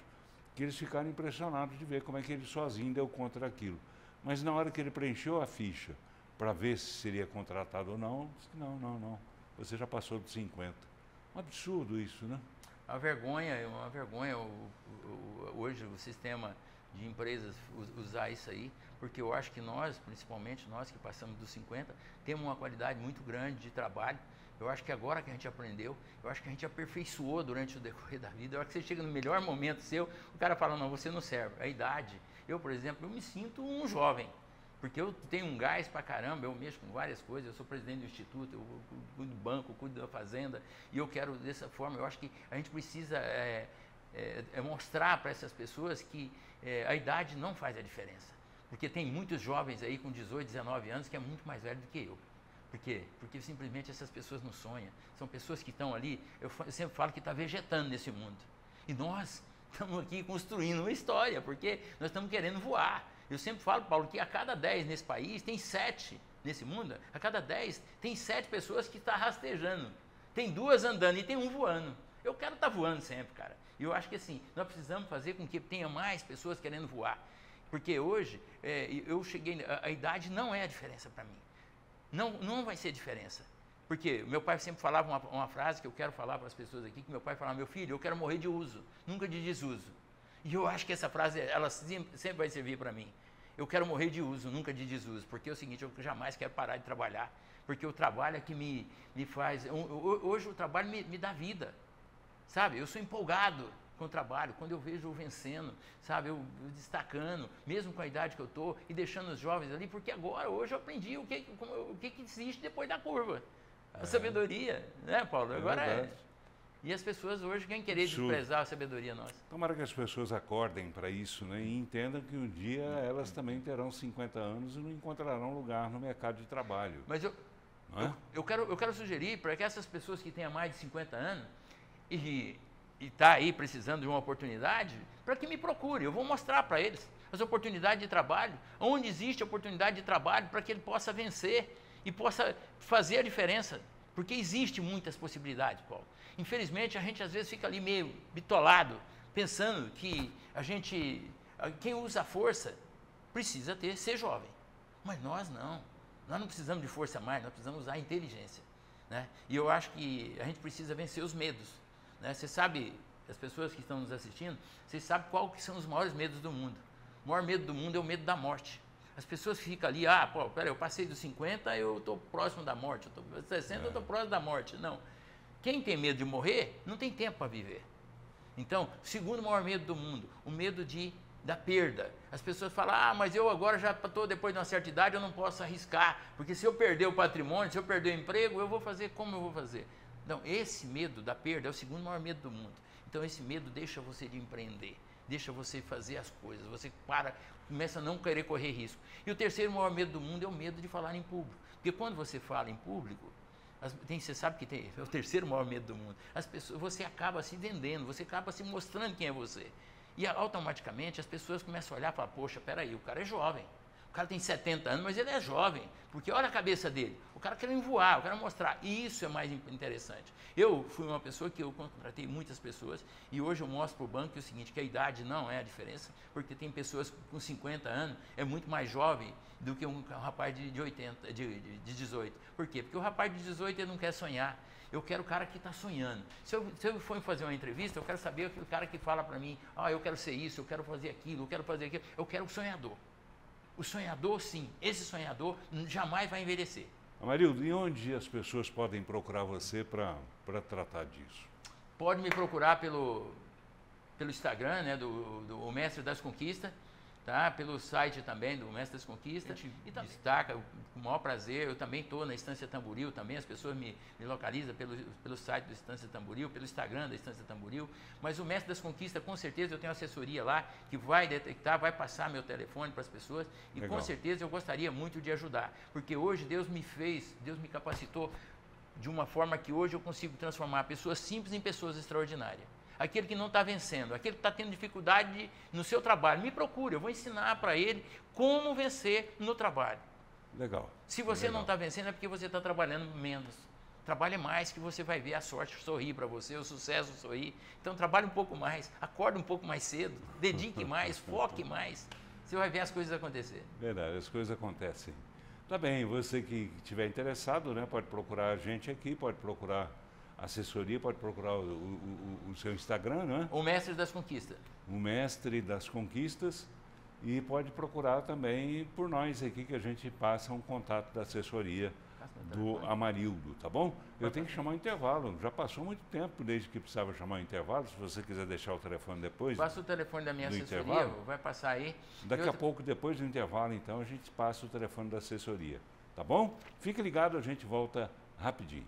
que eles ficaram impressionados de ver como é que ele sozinho deu conta daquilo. Mas na hora que ele preencheu a ficha para ver se seria contratado ou não, disse que não, não, não, você já passou dos cinquenta. Um absurdo isso, né? A vergonha, é uma vergonha o, o, hoje o sistema de empresas usar isso aí, porque eu acho que nós, principalmente nós que passamos dos cinquenta, temos uma qualidade muito grande de trabalho. Eu acho que agora que a gente aprendeu, eu acho que a gente aperfeiçoou durante o decorrer da vida. A hora que você chega no melhor momento seu, o cara fala, não, você não serve. A idade, eu, por exemplo, eu me sinto um jovem, porque eu tenho um gás pra caramba, eu mexo com várias coisas, eu sou presidente do instituto, eu cuido do banco, eu cuido da fazenda, e eu quero dessa forma. Eu acho que a gente precisa é, é, é mostrar para essas pessoas que é, a idade não faz a diferença, porque tem muitos jovens aí com dezoito, dezenove anos que é muito mais velho do que eu. Por quê? Porque simplesmente essas pessoas não sonham. São pessoas que estão ali, eu, eu sempre falo que está vegetando nesse mundo. E nós estamos aqui construindo uma história, porque nós estamos querendo voar. Eu sempre falo, Paulo, que a cada dez nesse país, tem sete nesse mundo, a cada dez tem sete pessoas que estão rastejando. Tem duas andando e tem um voando. Eu quero estar voando sempre, cara. E eu acho que assim, nós precisamos fazer com que tenha mais pessoas querendo voar. Porque hoje, é, eu cheguei, a, a idade não é a diferença para mim. Não, não vai ser diferença, porque meu pai sempre falava uma, uma frase que eu quero falar para as pessoas aqui, que meu pai falava, meu filho, eu quero morrer de uso, nunca de desuso. E eu acho que essa frase, ela sempre vai servir para mim. Eu quero morrer de uso, nunca de desuso, porque é o seguinte, eu jamais quero parar de trabalhar, porque o trabalho é que me, me faz, eu, eu, hoje o trabalho me, me dá vida, sabe? Eu sou empolgado com o trabalho, quando eu vejo eu vencendo, sabe, eu, eu destacando, mesmo com a idade que eu estou, e deixando os jovens ali, porque agora, hoje eu aprendi o que, como, o que, que existe depois da curva. A é. sabedoria, né, Paulo? É agora verdade. é. E as pessoas hoje querem querer Absurdo. desprezar a sabedoria nossa. Tomara que as pessoas acordem para isso, né, e entendam que um dia elas também terão cinquenta anos e não encontrarão lugar no mercado de trabalho. Mas eu, não é? eu, eu, quero, eu quero sugerir para que essas pessoas que tenham mais de cinquenta anos e... e está aí precisando de uma oportunidade, para que me procure, eu vou mostrar para eles as oportunidades de trabalho, onde existe oportunidade de trabalho para que ele possa vencer e possa fazer a diferença, porque existe muitas possibilidades, Paulo. Infelizmente, a gente às vezes fica ali meio bitolado, pensando que a gente, quem usa força precisa ter, ser jovem, mas nós não, nós não precisamos de força mais, nós precisamos usar inteligência, né? E eu acho que a gente precisa vencer os medos. Né? Você sabe, as pessoas que estão nos assistindo, vocês sabem qual que são os maiores medos do mundo. O maior medo do mundo é o medo da morte. As pessoas ficam ali, ah, pô, peraí, eu passei dos cinquenta, eu estou próximo da morte, eu estou sessenta, é. eu estou próximo da morte. Não. Quem tem medo de morrer, não tem tempo para viver. Então, segundo maior medo do mundo, o medo de, da perda. As pessoas falam, ah, mas eu agora já estou depois de uma certa idade, eu não posso arriscar, porque se eu perder o patrimônio, se eu perder o emprego, eu vou fazer como eu vou fazer. Não, esse medo da perda é o segundo maior medo do mundo. Então, esse medo deixa você de empreender, deixa você fazer as coisas, você para, começa a não querer correr risco. E o terceiro maior medo do mundo é o medo de falar em público. Porque quando você fala em público, As, tem, você sabe que tem, é o terceiro maior medo do mundo. As pessoas, você acaba se vendendo, você acaba se mostrando quem é você. E automaticamente as pessoas começam a olhar e falar, poxa, peraí, o cara é jovem. O cara tem setenta anos, mas ele é jovem. Porque olha a cabeça dele. O cara quer voar, o cara mostrar. E isso é mais interessante. Eu fui uma pessoa que eu contratei muitas pessoas e hoje eu mostro para o banco que é o seguinte, que a idade não é a diferença, porque tem pessoas com cinquenta anos, é muito mais jovem do que um rapaz de, oitenta, de, de dezoito. Por quê? Porque o rapaz de dezoito ele não quer sonhar. Eu quero o cara que está sonhando. Se eu, se eu for fazer uma entrevista, eu quero saber aquele cara que fala para mim, ah, eu quero ser isso, eu quero fazer aquilo, eu quero fazer aquilo. Eu quero o sonhador. O sonhador, sim. Esse sonhador jamais vai envelhecer. Amarildo, e onde as pessoas podem procurar você para tratar disso? Pode me procurar pelo, pelo Instagram, né, do, do O Mestre das Conquistas, tá? Pelo site também do O Mestre das Conquistas. E também destaca, com o maior prazer, eu também estou na Estância Tamboril também, as pessoas me, me localizam pelo, pelo site da Estância Tamboril, pelo Instagram da Estância Tamboril, mas o Mestre das Conquistas, com certeza, eu tenho assessoria lá, que vai detectar, vai passar meu telefone para as pessoas, e Legal. Com certeza eu gostaria muito de ajudar, porque hoje Deus me fez, Deus me capacitou de uma forma que hoje eu consigo transformar pessoas simples em pessoas extraordinárias. Aquele que não está vencendo, aquele que está tendo dificuldade de, no seu trabalho, me procure, eu vou ensinar para ele como vencer no trabalho. Legal. Se você Legal. Não está vencendo é porque você está trabalhando menos. Trabalhe mais que você vai ver a sorte sorrir para você, o sucesso sorrir. Então trabalhe um pouco mais, acorde um pouco mais cedo, dedique mais, foque mais. Você vai ver as coisas acontecer. Verdade, as coisas acontecem. Tá bem, você que estiver interessado, né, pode procurar a gente aqui, pode procurar assessoria, pode procurar o, o, o seu Instagram, não é? O Mestre das Conquistas. O Mestre das Conquistas. E pode procurar também por nós aqui, que a gente passa um contato da assessoria do Amarildo, tá bom? Eu tenho que chamar o intervalo, já passou muito tempo desde que precisava chamar o intervalo, se você quiser deixar o telefone depois. Passa o telefone da minha assessoria, intervalo. Vai passar aí. Daqui eu... a pouco, depois do intervalo, então, a gente passa o telefone da assessoria, tá bom? Fique ligado, a gente volta rapidinho.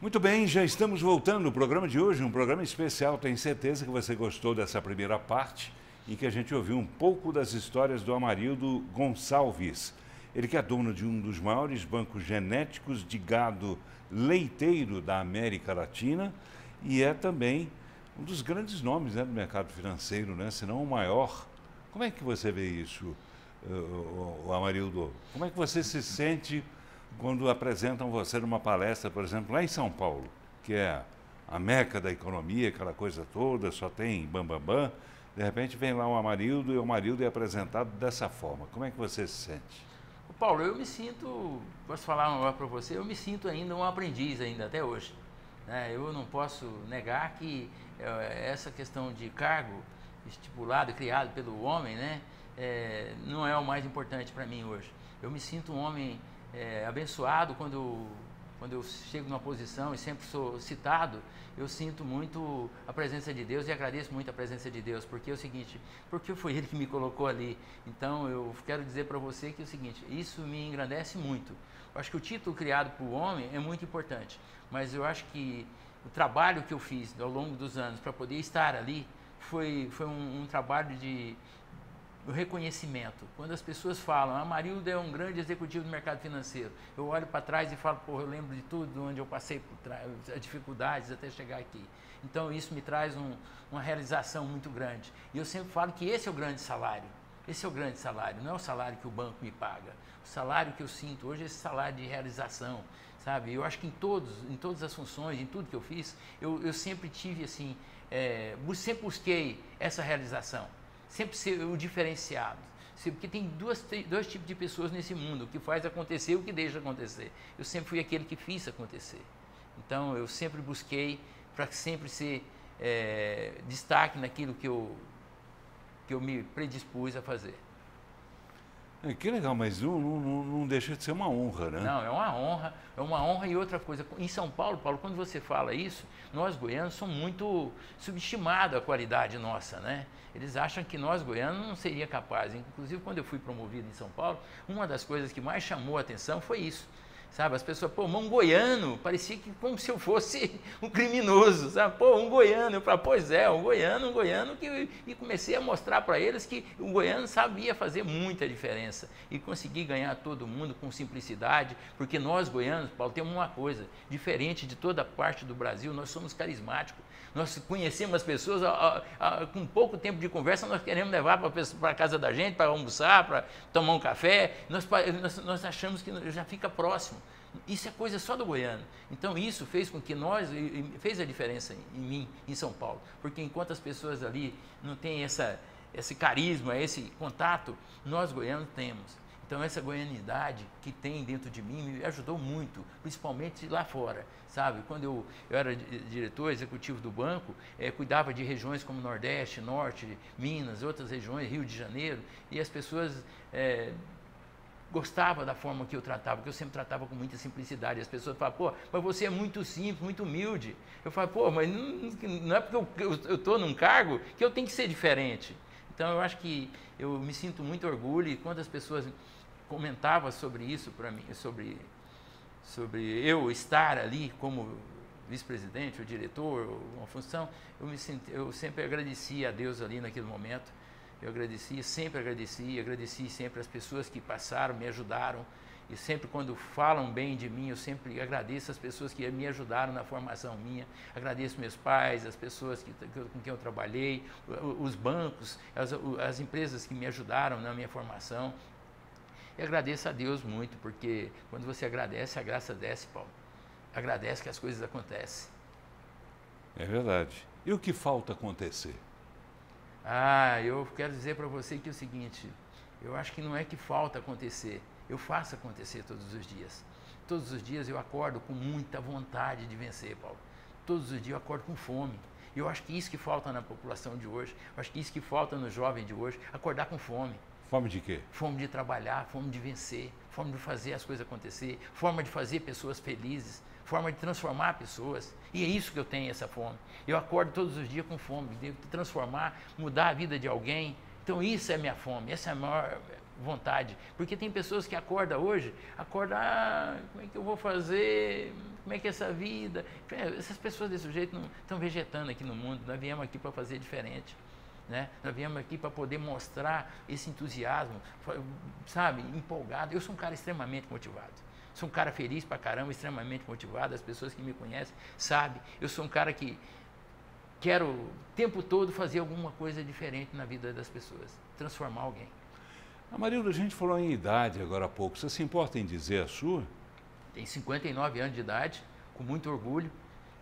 Muito bem, já estamos voltando. O programa de hoje, um programa especial, tenho certeza que você gostou dessa primeira parte, em que a gente ouviu um pouco das histórias do Amarildo Gonçalves. Ele que é dono de um dos maiores bancos genéticos de gado leiteiro da América Latina e é também um dos grandes nomes, né, do mercado financeiro, né, se não o maior. Como é que você vê isso, uh, Amarildo? Como é que você se sente quando apresentam você numa palestra, por exemplo, lá em São Paulo, que é a meca da economia, aquela coisa toda, só tem bambambam. De repente vem lá o Amarildo e o Amarildo é apresentado dessa forma. Como é que você se sente? Paulo, eu me sinto, posso falar uma para você, eu me sinto ainda um aprendiz ainda até hoje. Né? Eu não posso negar que é, essa questão de cargo estipulado, criado pelo homem, né, é, não é o mais importante para mim hoje. Eu me sinto um homem é, abençoado quando, quando eu chego numa posição e sempre sou citado. Eu sinto muito a presença de Deus e agradeço muito a presença de Deus, porque é o seguinte, porque foi Ele que me colocou ali. Então, eu quero dizer para você que é o seguinte, isso me engrandece muito. Eu acho que o título criado para o homem é muito importante, mas eu acho que o trabalho que eu fiz ao longo dos anos para poder estar ali foi, foi um, um trabalho de... o reconhecimento. Quando as pessoas falam, Amarildo é um grande executivo do mercado financeiro, eu olho para trás e falo, pô, eu lembro de tudo, onde eu passei por trás, as dificuldades até chegar aqui. Então, isso me traz um, uma realização muito grande. E eu sempre falo que esse é o grande salário. Esse é o grande salário, não é o salário que o banco me paga. O salário que eu sinto hoje é esse salário de realização, sabe? Eu acho que em, todos, em todas as funções, em tudo que eu fiz, eu, eu sempre tive assim, é, sempre busquei essa realização. Sempre ser o diferenciado, porque tem duas, dois tipos de pessoas nesse mundo, o que faz acontecer e o que deixa acontecer. Eu sempre fui aquele que fiz acontecer, então eu sempre busquei para sempre ser é, destaque naquilo que eu, que eu me predispus a fazer. É, que legal, mas não, não, não deixa de ser uma honra, né? Não, é uma honra, é uma honra e outra coisa. Em São Paulo, Paulo, quando você fala isso, nós goianos somos muito subestimados a qualidade nossa, né? Eles acham que nós goianos não seria capazes. Inclusive, quando eu fui promovido em São Paulo, uma das coisas que mais chamou a atenção foi isso. Sabe, as pessoas, pô, um goiano, parecia que como se eu fosse um criminoso, sabe? Pô, um goiano, eu falei, pois é, um goiano, um goiano, que, e comecei a mostrar para eles que o goiano sabia fazer muita diferença e consegui ganhar todo mundo com simplicidade, porque nós goianos, Paulo, temos uma coisa, diferente de toda parte do Brasil, nós somos carismáticos, nós conhecemos as pessoas, a, a, a, com pouco tempo de conversa, nós queremos levar para a casa da gente, para almoçar, para tomar um café, nós, nós, nós achamos que já fica próximo. Isso é coisa só do goiano. Então isso fez com que nós, fez a diferença em mim, em São Paulo. Porque enquanto as pessoas ali não têm essa, esse carisma, esse contato, nós goianos temos. Então essa goianidade que tem dentro de mim me ajudou muito, principalmente lá fora, sabe? Quando eu, eu era diretor executivo do banco, é, cuidava de regiões como Nordeste, Norte, Minas, outras regiões, Rio de Janeiro, e as pessoas... É, gostava da forma que eu tratava, porque eu sempre tratava com muita simplicidade. As pessoas falavam, pô, mas você é muito simples, muito humilde. Eu falo, pô, mas não, não é porque eu estou num cargo que eu tenho que ser diferente. Então, eu acho que eu me sinto muito orgulho e quando as pessoas comentavam sobre isso para mim, sobre, sobre eu estar ali como vice-presidente, ou diretor, ou uma função, eu, me senti, eu sempre agradecia a Deus ali naquele momento. Eu agradeci, sempre agradeci, agradeci sempre as pessoas que passaram, me ajudaram. E sempre quando falam bem de mim, eu sempre agradeço as pessoas que me ajudaram na formação minha. Agradeço meus pais, as pessoas que, com quem eu trabalhei, os bancos, as, as empresas que me ajudaram na minha formação. E agradeço a Deus muito, porque quando você agradece, a graça desce, Paulo. Agradece que as coisas acontecem. É verdade. E o que falta acontecer? Ah, eu quero dizer para você que é o seguinte, eu acho que não é que falta acontecer, eu faço acontecer todos os dias. Todos os dias eu acordo com muita vontade de vencer, Paulo. Todos os dias eu acordo com fome. E eu acho que isso que falta na população de hoje, eu acho que isso que falta no jovem de hoje, acordar com fome. Fome de quê? Fome de trabalhar, fome de vencer, fome de fazer as coisas acontecer, forma de fazer pessoas felizes, forma de transformar pessoas. E é isso que eu tenho, essa fome. Eu acordo todos os dias com fome, de transformar, mudar a vida de alguém. Então isso é minha fome, essa é a maior vontade. Porque tem pessoas que acordam hoje, acordam, ah, como é que eu vou fazer, como é que é essa vida? Essas pessoas desse jeito não estão vegetando aqui no mundo, nós viemos aqui para fazer diferente. Né? Nós viemos aqui para poder mostrar esse entusiasmo, sabe, empolgado. Eu sou um cara extremamente motivado. Sou um cara feliz pra caramba, extremamente motivado, as pessoas que me conhecem sabem. Eu sou um cara que quero o tempo todo fazer alguma coisa diferente na vida das pessoas, transformar alguém. Amarildo, a gente falou em idade agora há pouco, você se importa em dizer a sua? Tenho cinquenta e nove anos de idade, com muito orgulho,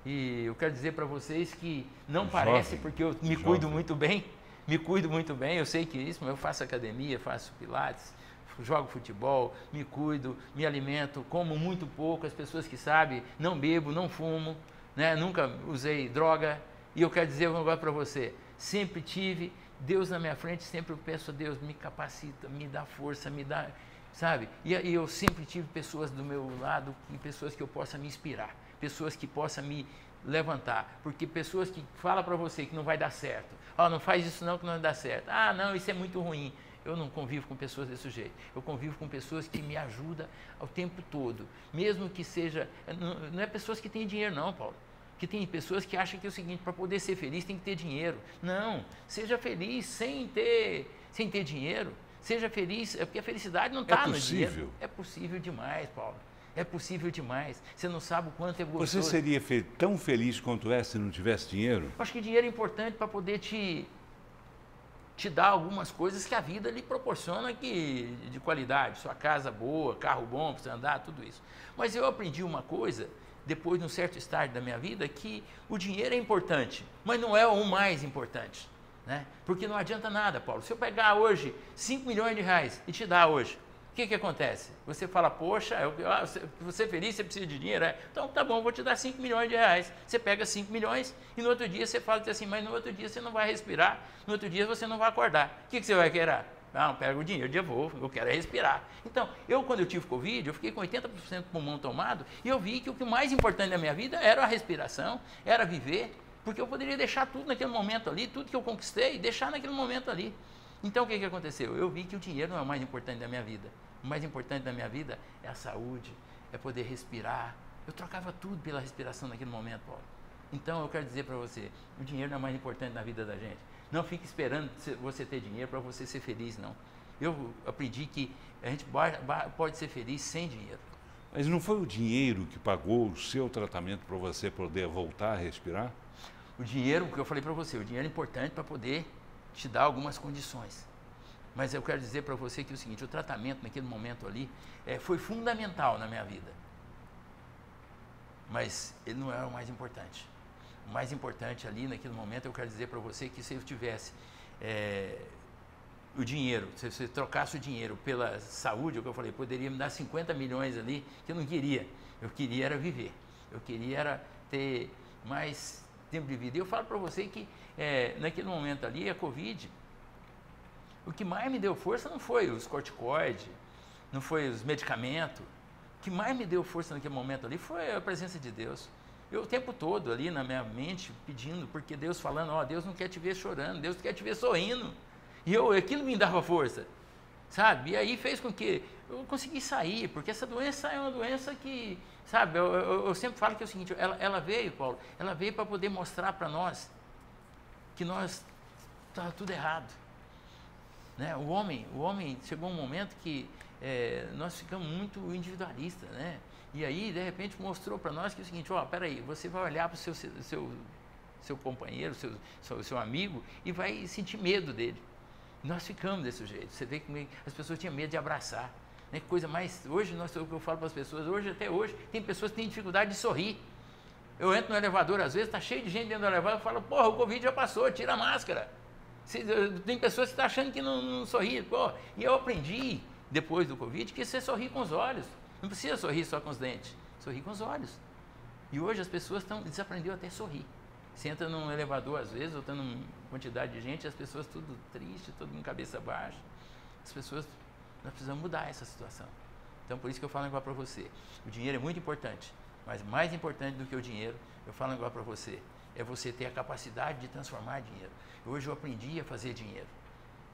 e eu quero dizer para vocês que não jovem, parece, porque eu me jovem. cuido muito bem, me cuido muito bem, eu sei que isso, mas eu faço academia, faço pilates, jogo futebol, me cuido, me alimento, como muito pouco, as pessoas que sabem, não bebo, não fumo, né? Nunca usei droga. E eu quero dizer um negócio para você, sempre tive Deus na minha frente, sempre eu peço a Deus, me capacita, me dá força, me dá, sabe? E, e eu sempre tive pessoas do meu lado, pessoas que eu possa me inspirar, pessoas que possam me levantar, porque pessoas que falam para você que não vai dar certo, ó, oh, não faz isso não que não vai dar certo, ah, não, isso é muito ruim. Eu não convivo com pessoas desse jeito. Eu convivo com pessoas que me ajudam ao tempo todo. Mesmo que seja... Não é pessoas que têm dinheiro não, Paulo. Que tem pessoas que acham que é o seguinte, para poder ser feliz tem que ter dinheiro. Não, seja feliz sem ter, sem ter dinheiro. Seja feliz, porque a felicidade não está no dinheiro. É possível demais, Paulo. É possível demais. Você não sabe o quanto é gostoso. Você seria fe- tão feliz quanto é se não tivesse dinheiro? Eu acho que dinheiro é importante para poder te... te dá algumas coisas que a vida lhe proporciona que, de qualidade, sua casa boa, carro bom para você andar, tudo isso. Mas eu aprendi uma coisa, depois de um certo estágio da minha vida, que o dinheiro é importante, mas não é o mais importante, né? Porque não adianta nada, Paulo. Se eu pegar hoje cinco milhões de reais e te dar hoje, o que, que acontece? Você fala, poxa, eu, eu, você é feliz, você precisa de dinheiro? É? Então tá bom, vou te dar cinco milhões de reais. Você pega cinco milhões e no outro dia você fala assim, mas no outro dia você não vai respirar, no outro dia você não vai acordar. O que, que você vai querer? Não, pega o dinheiro e eu vou, eu quero é respirar. Então, eu quando eu tive Covid, eu fiquei com oitenta por cento do pulmão tomado e eu vi que o que mais importante da minha vida era a respiração, era viver, porque eu poderia deixar tudo naquele momento ali, tudo que eu conquistei, deixar naquele momento ali. Então, o que que aconteceu? Eu vi que o dinheiro não é o mais importante da minha vida. O mais importante da minha vida é a saúde, é poder respirar. Eu trocava tudo pela respiração naquele momento, Paulo. Então, eu quero dizer para você, o dinheiro não é mais importante na vida da gente. Não fique esperando você ter dinheiro para você ser feliz, não. Eu aprendi que a gente pode ser feliz sem dinheiro. Mas não foi o dinheiro que pagou o seu tratamento para você poder voltar a respirar? O dinheiro, o que eu falei para você, o dinheiro é importante para poder te dar algumas condições. Mas eu quero dizer para você que é o seguinte, o tratamento naquele momento ali é, foi fundamental na minha vida. Mas ele não era o mais importante. O mais importante ali naquele momento, eu quero dizer para você que se eu tivesse é, o dinheiro, se você trocasse o dinheiro pela saúde, o que eu falei, poderia me dar cinquenta milhões ali, que eu não queria. Eu queria era viver. Eu queria era ter mais tempo de vida. E eu falo para você que é, naquele momento ali, a Covid, o que mais me deu força não foi os corticoides, não foi os medicamentos. O que mais me deu força naquele momento ali foi a presença de Deus. Eu o tempo todo ali na minha mente pedindo, porque Deus falando, ó, Deus não quer te ver chorando, Deus quer te ver sorrindo. E eu, aquilo me dava força, sabe? E aí fez com que eu conseguisse sair, porque essa doença é uma doença que, sabe, eu, eu, eu sempre falo que é o seguinte, ela, ela veio, Paulo, ela veio para poder mostrar para nós que nós estava tudo errado. Né? O homem, o homem chegou um momento que é, nós ficamos muito individualistas, né? E aí, de repente, mostrou para nós que é o seguinte, ó, peraí, você vai olhar para o seu, seu, seu companheiro, seu, seu, seu amigo e vai sentir medo dele. Nós ficamos desse jeito. Você vê que as pessoas tinham medo de abraçar. Né? Coisa mais... Hoje, nós, o que eu falo para as pessoas, hoje até hoje, tem pessoas que têm dificuldade de sorrir. Eu entro no elevador, às vezes, está cheio de gente dentro do elevador, eu falo, porra, o Covid já passou, tira a máscara. Se, tem pessoas que estão achando que não, não sorri. Pô. E eu aprendi, depois do Covid, que você sorri com os olhos. Não precisa sorrir só com os dentes, sorrir com os olhos. E hoje as pessoas estão desaprenderam até sorrir. Você entra num elevador às vezes, ou está numa quantidade de gente, as pessoas tudo triste, todo mundo cabeça baixa. As pessoas, nós precisamos mudar essa situação. Então por isso que eu falo agora para você, o dinheiro é muito importante, mas mais importante do que o dinheiro, eu falo agora para você, é você ter a capacidade de transformar dinheiro. Hoje eu aprendi a fazer dinheiro.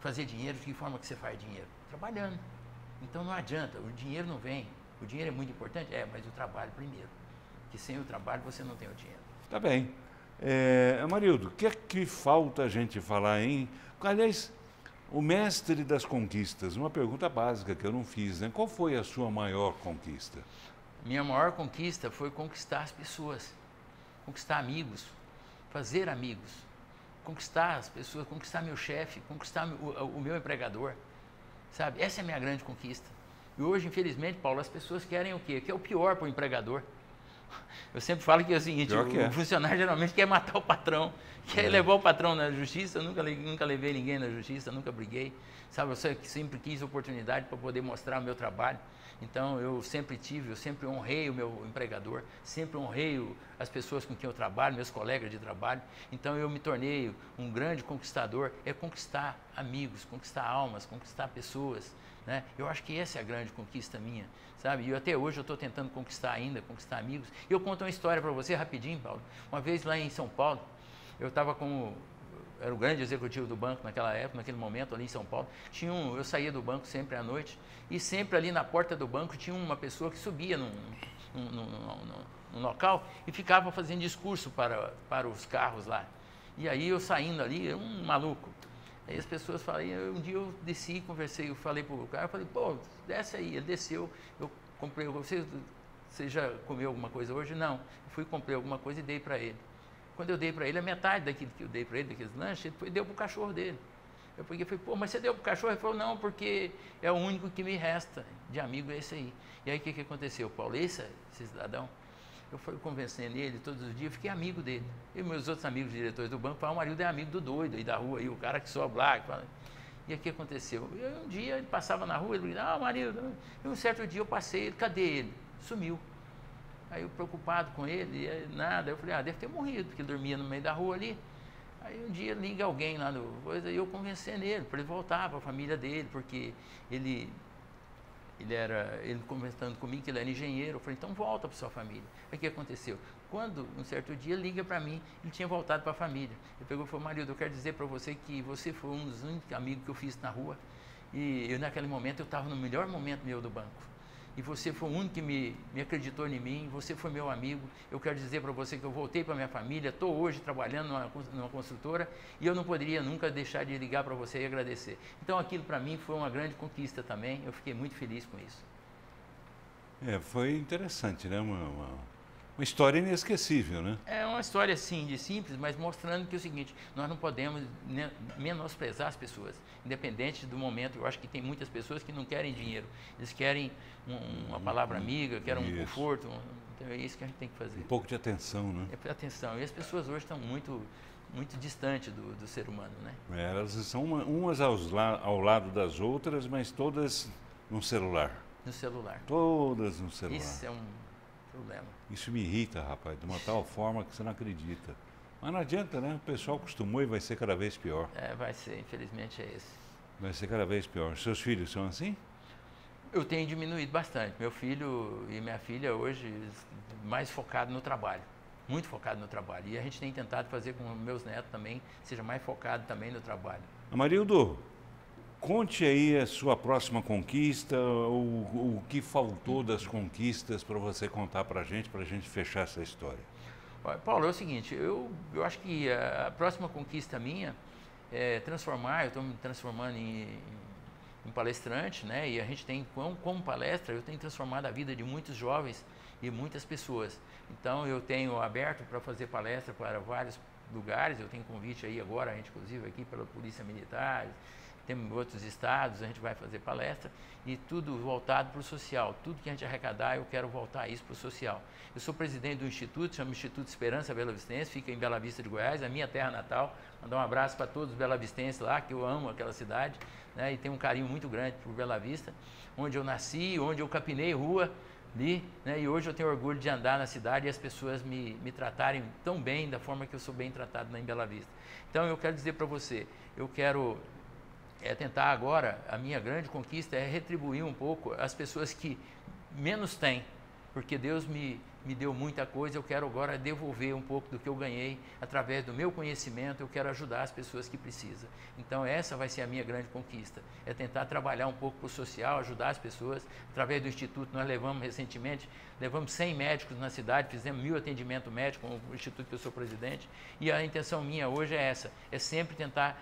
Fazer dinheiro, de que forma que você faz dinheiro? Trabalhando. Então não adianta, o dinheiro não vem. O dinheiro é muito importante? É, mas o trabalho primeiro. Porque sem o trabalho você não tem o dinheiro. Tá bem. É, Amarildo, o que é que falta a gente falar em... Aliás, o mestre das conquistas, uma pergunta básica que eu não fiz, né? Qual foi a sua maior conquista? Minha maior conquista foi conquistar as pessoas, conquistar amigos, fazer amigos, conquistar as pessoas, conquistar meu chefe, conquistar o, o meu empregador, sabe? Essa é a minha grande conquista. E hoje, infelizmente, Paulo, as pessoas querem o quê? Que é o pior para o empregador. Eu sempre falo que é o seguinte, o é. funcionário geralmente quer matar o patrão, quer é. levar o patrão na justiça. Eu nunca, nunca levei ninguém na justiça, nunca briguei. Sabe, eu sempre quis oportunidade para poder mostrar o meu trabalho. Então, eu sempre tive, eu sempre honrei o meu empregador, sempre honrei o, as pessoas com quem eu trabalho, meus colegas de trabalho. Então, eu me tornei um grande conquistador, é conquistar amigos, conquistar almas, conquistar pessoas. Né? Eu acho que essa é a grande conquista minha, sabe? E eu, até hoje eu estou tentando conquistar ainda, conquistar amigos. E eu conto uma história para você rapidinho, Paulo. Uma vez lá em São Paulo, eu estava com... Era o grande executivo do banco naquela época, naquele momento ali em São Paulo. Tinha um, eu saía do banco sempre à noite e sempre ali na porta do banco tinha uma pessoa que subia num, num, num, num, num local e ficava fazendo discurso para, para os carros lá. E aí eu saindo ali, um maluco. Aí as pessoas falam, um dia eu desci, conversei, eu falei para o cara, eu falei, pô, desce aí. Ele desceu, eu comprei, você, você já comeu alguma coisa hoje? Não. Eu fui, comprei alguma coisa e dei para ele. Quando eu dei para ele, a metade daquilo que eu dei para ele, daqueles lanches, ele foi, deu para o cachorro dele. Eu peguei e falei, pô, mas você deu para o cachorro? Ele falou, não, porque é o único que me resta de amigo, é esse aí. E aí o que, que aconteceu? Paulo, esse, esse cidadão, eu fui convencendo ele todos os dias, fiquei amigo dele. E meus outros amigos diretores do banco falaram, o Amarildo é amigo do doido aí da rua, aí, o cara que sobe lá. Que fala. E aí o que aconteceu? Eu, um dia ele passava na rua, ele gritava, ah, Amarildo. E um certo dia eu passei, ele, cadê ele? Sumiu. Aí eu preocupado com ele, nada, eu falei, ah, deve ter morrido, porque dormia no meio da rua ali. Aí um dia liga alguém lá no coisa e eu convencendo ele para ele voltar para a família dele, porque ele, ele era, ele conversando comigo que ele era engenheiro, eu falei, então volta para sua família. Aí o que aconteceu? Quando, um certo dia, liga para mim, ele tinha voltado para a família. Ele pegou e falou, Amarildo, eu quero dizer para você que você foi um dos únicos amigos que eu fiz na rua. E eu, naquele momento, eu estava no melhor momento meu do banco. E você foi o único que me, me acreditou em mim, você foi meu amigo. Eu quero dizer para você que eu voltei para minha família, estou hoje trabalhando numa, numa construtora e eu não poderia nunca deixar de ligar para você e agradecer. Então, aquilo para mim foi uma grande conquista também, eu fiquei muito feliz com isso. É, foi interessante, né? Uma, uma, uma história inesquecível, né? É uma história, sim, de simples, mas mostrando que é o seguinte, nós não podemos menosprezar as pessoas. Independente do momento, eu acho que tem muitas pessoas que não querem dinheiro. Eles querem um, uma palavra amiga, querem um conforto. Então é isso que a gente tem que fazer. Um pouco de atenção, né? É atenção. E as pessoas hoje estão muito, muito distantes do, do ser humano, né? É, elas são uma, umas aos la, ao lado das outras, mas todas no celular. No celular. Todas no celular. Isso é um problema. Isso me irrita, rapaz, de uma tal forma que você não acredita. Mas não adianta, né? O pessoal acostumou e vai ser cada vez pior. É, vai ser, infelizmente é isso. Vai ser cada vez pior. Seus filhos são assim? Eu tenho diminuído bastante. Meu filho e minha filha hoje mais focado no trabalho. Muito focado no trabalho. E a gente tem tentado fazer com meus netos também, seja mais focado também no trabalho. Amarildo, conte aí a sua próxima conquista, o, o que faltou das conquistas para você contar para a gente, para a gente fechar essa história. Paulo, é o seguinte, eu, eu acho que a, a próxima conquista minha é transformar, eu estou me transformando em, em palestrante, né? E a gente tem, como, como palestra, eu tenho transformado a vida de muitos jovens e muitas pessoas. Então, eu tenho aberto para fazer palestra para vários lugares, eu tenho convite aí agora, a gente inclusive aqui pela Polícia Militar, temos outros estados, a gente vai fazer palestra e tudo voltado para o social. Tudo que a gente arrecadar, eu quero voltar isso para o social. Eu sou presidente do Instituto, chama Instituto Esperança Bela Vistense, fica em Bela Vista de Goiás, a minha terra natal. Mandar um abraço para todos os belavistenses lá, que eu amo aquela cidade, né? E tenho um carinho muito grande por Bela Vista, onde eu nasci, onde eu capinei rua ali, né? E hoje eu tenho orgulho de andar na cidade e as pessoas me, me tratarem tão bem, da forma que eu sou bem tratado em Bela Vista. Então, eu quero dizer para você, eu quero... é tentar agora, a minha grande conquista é retribuir um pouco as pessoas que menos têm, porque Deus me, me deu muita coisa, eu quero agora devolver um pouco do que eu ganhei através do meu conhecimento, eu quero ajudar as pessoas que precisam. Então essa vai ser a minha grande conquista, é tentar trabalhar um pouco para o social, ajudar as pessoas. Através do Instituto, nós levamos recentemente, levamos cem médicos na cidade, fizemos mil atendimentos médicos, o Instituto que eu sou presidente, e a intenção minha hoje é essa, é sempre tentar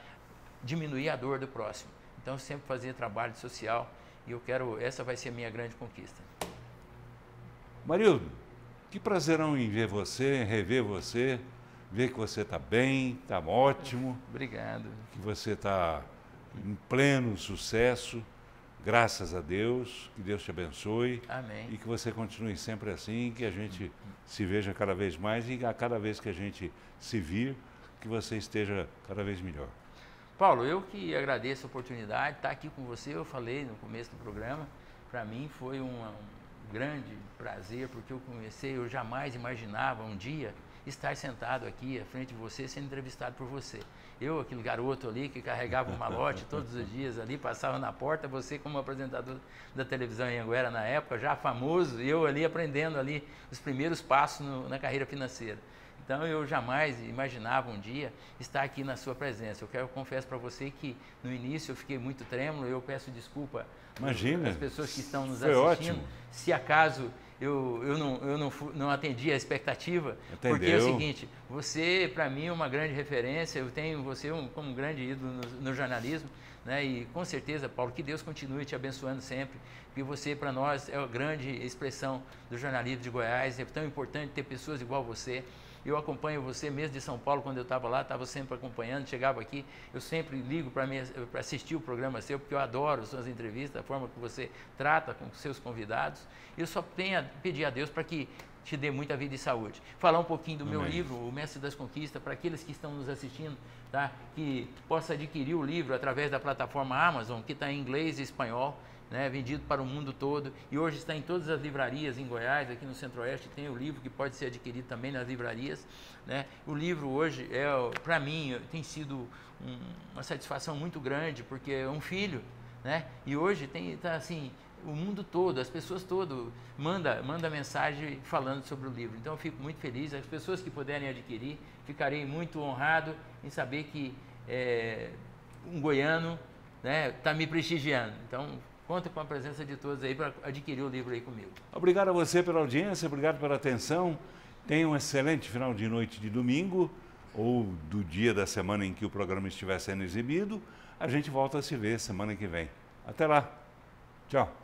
diminuir a dor do próximo. Então, sempre fazer trabalho social e eu quero, essa vai ser a minha grande conquista. Amarildo, que prazerão em ver você, rever você, ver que você está bem, está ótimo. Obrigado. Que você está em pleno sucesso, graças a Deus, que Deus te abençoe. Amém. E que você continue sempre assim, que a gente se veja cada vez mais e a cada vez que a gente se vir, que você esteja cada vez melhor. Paulo, eu que agradeço a oportunidade de estar aqui com você. Eu falei no começo do programa, para mim foi um, um grande prazer, porque eu comecei, eu jamais imaginava um dia estar sentado aqui à frente de você, sendo entrevistado por você. Eu, aquele garoto ali que carregava um malote todos os dias ali, passava na porta, você como apresentador da televisão em Anguera na época, já famoso, e eu ali aprendendo ali os primeiros passos no, na carreira financeira. Então, eu jamais imaginava um dia estar aqui na sua presença. Eu quero, eu confesso para você que no início eu fiquei muito trêmulo, eu peço desculpa às pessoas que estão nos assistindo. Ótimo. Se acaso eu, eu, não, eu não, não atendi a expectativa, entendeu? Porque é o seguinte, você para mim é uma grande referência, eu tenho você um, como um grande ídolo no, no jornalismo, né? E com certeza, Paulo, que Deus continue te abençoando sempre, porque você para nós é a grande expressão do jornalismo de Goiás, é tão importante ter pessoas igual você. Eu acompanho você mesmo de São Paulo, quando eu estava lá, estava sempre acompanhando, chegava aqui, eu sempre ligo para assistir o programa seu, porque eu adoro suas entrevistas, a forma que você trata com seus convidados. Eu só tenho a pedir a Deus para que te dê muita vida e saúde. Falar um pouquinho do meu livro, O Mestre das Conquistas, para aqueles que estão nos assistindo, tá? Que possa adquirir o livro através da plataforma Amazon, que está em inglês e espanhol. né, vendido para o mundo todo, e hoje está em todas as livrarias em Goiás, aqui no Centro-Oeste tem o livro que pode ser adquirido também nas livrarias, né? O livro hoje, é, para mim, tem sido um, uma satisfação muito grande, porque é um filho, né? E hoje tem, tá assim, o mundo todo, as pessoas todas manda, manda mensagem falando sobre o livro. Então eu fico muito feliz, as pessoas que puderem adquirir, ficarei muito honrado em saber que é, um goiano está, né, me prestigiando. Então conto com a presença de todos aí para adquirir o livro aí comigo. Obrigado a você pela audiência, obrigado pela atenção. Tenha um excelente final de noite de domingo ou do dia da semana em que o programa estiver sendo exibido. A gente volta a se ver semana que vem. Até lá. Tchau.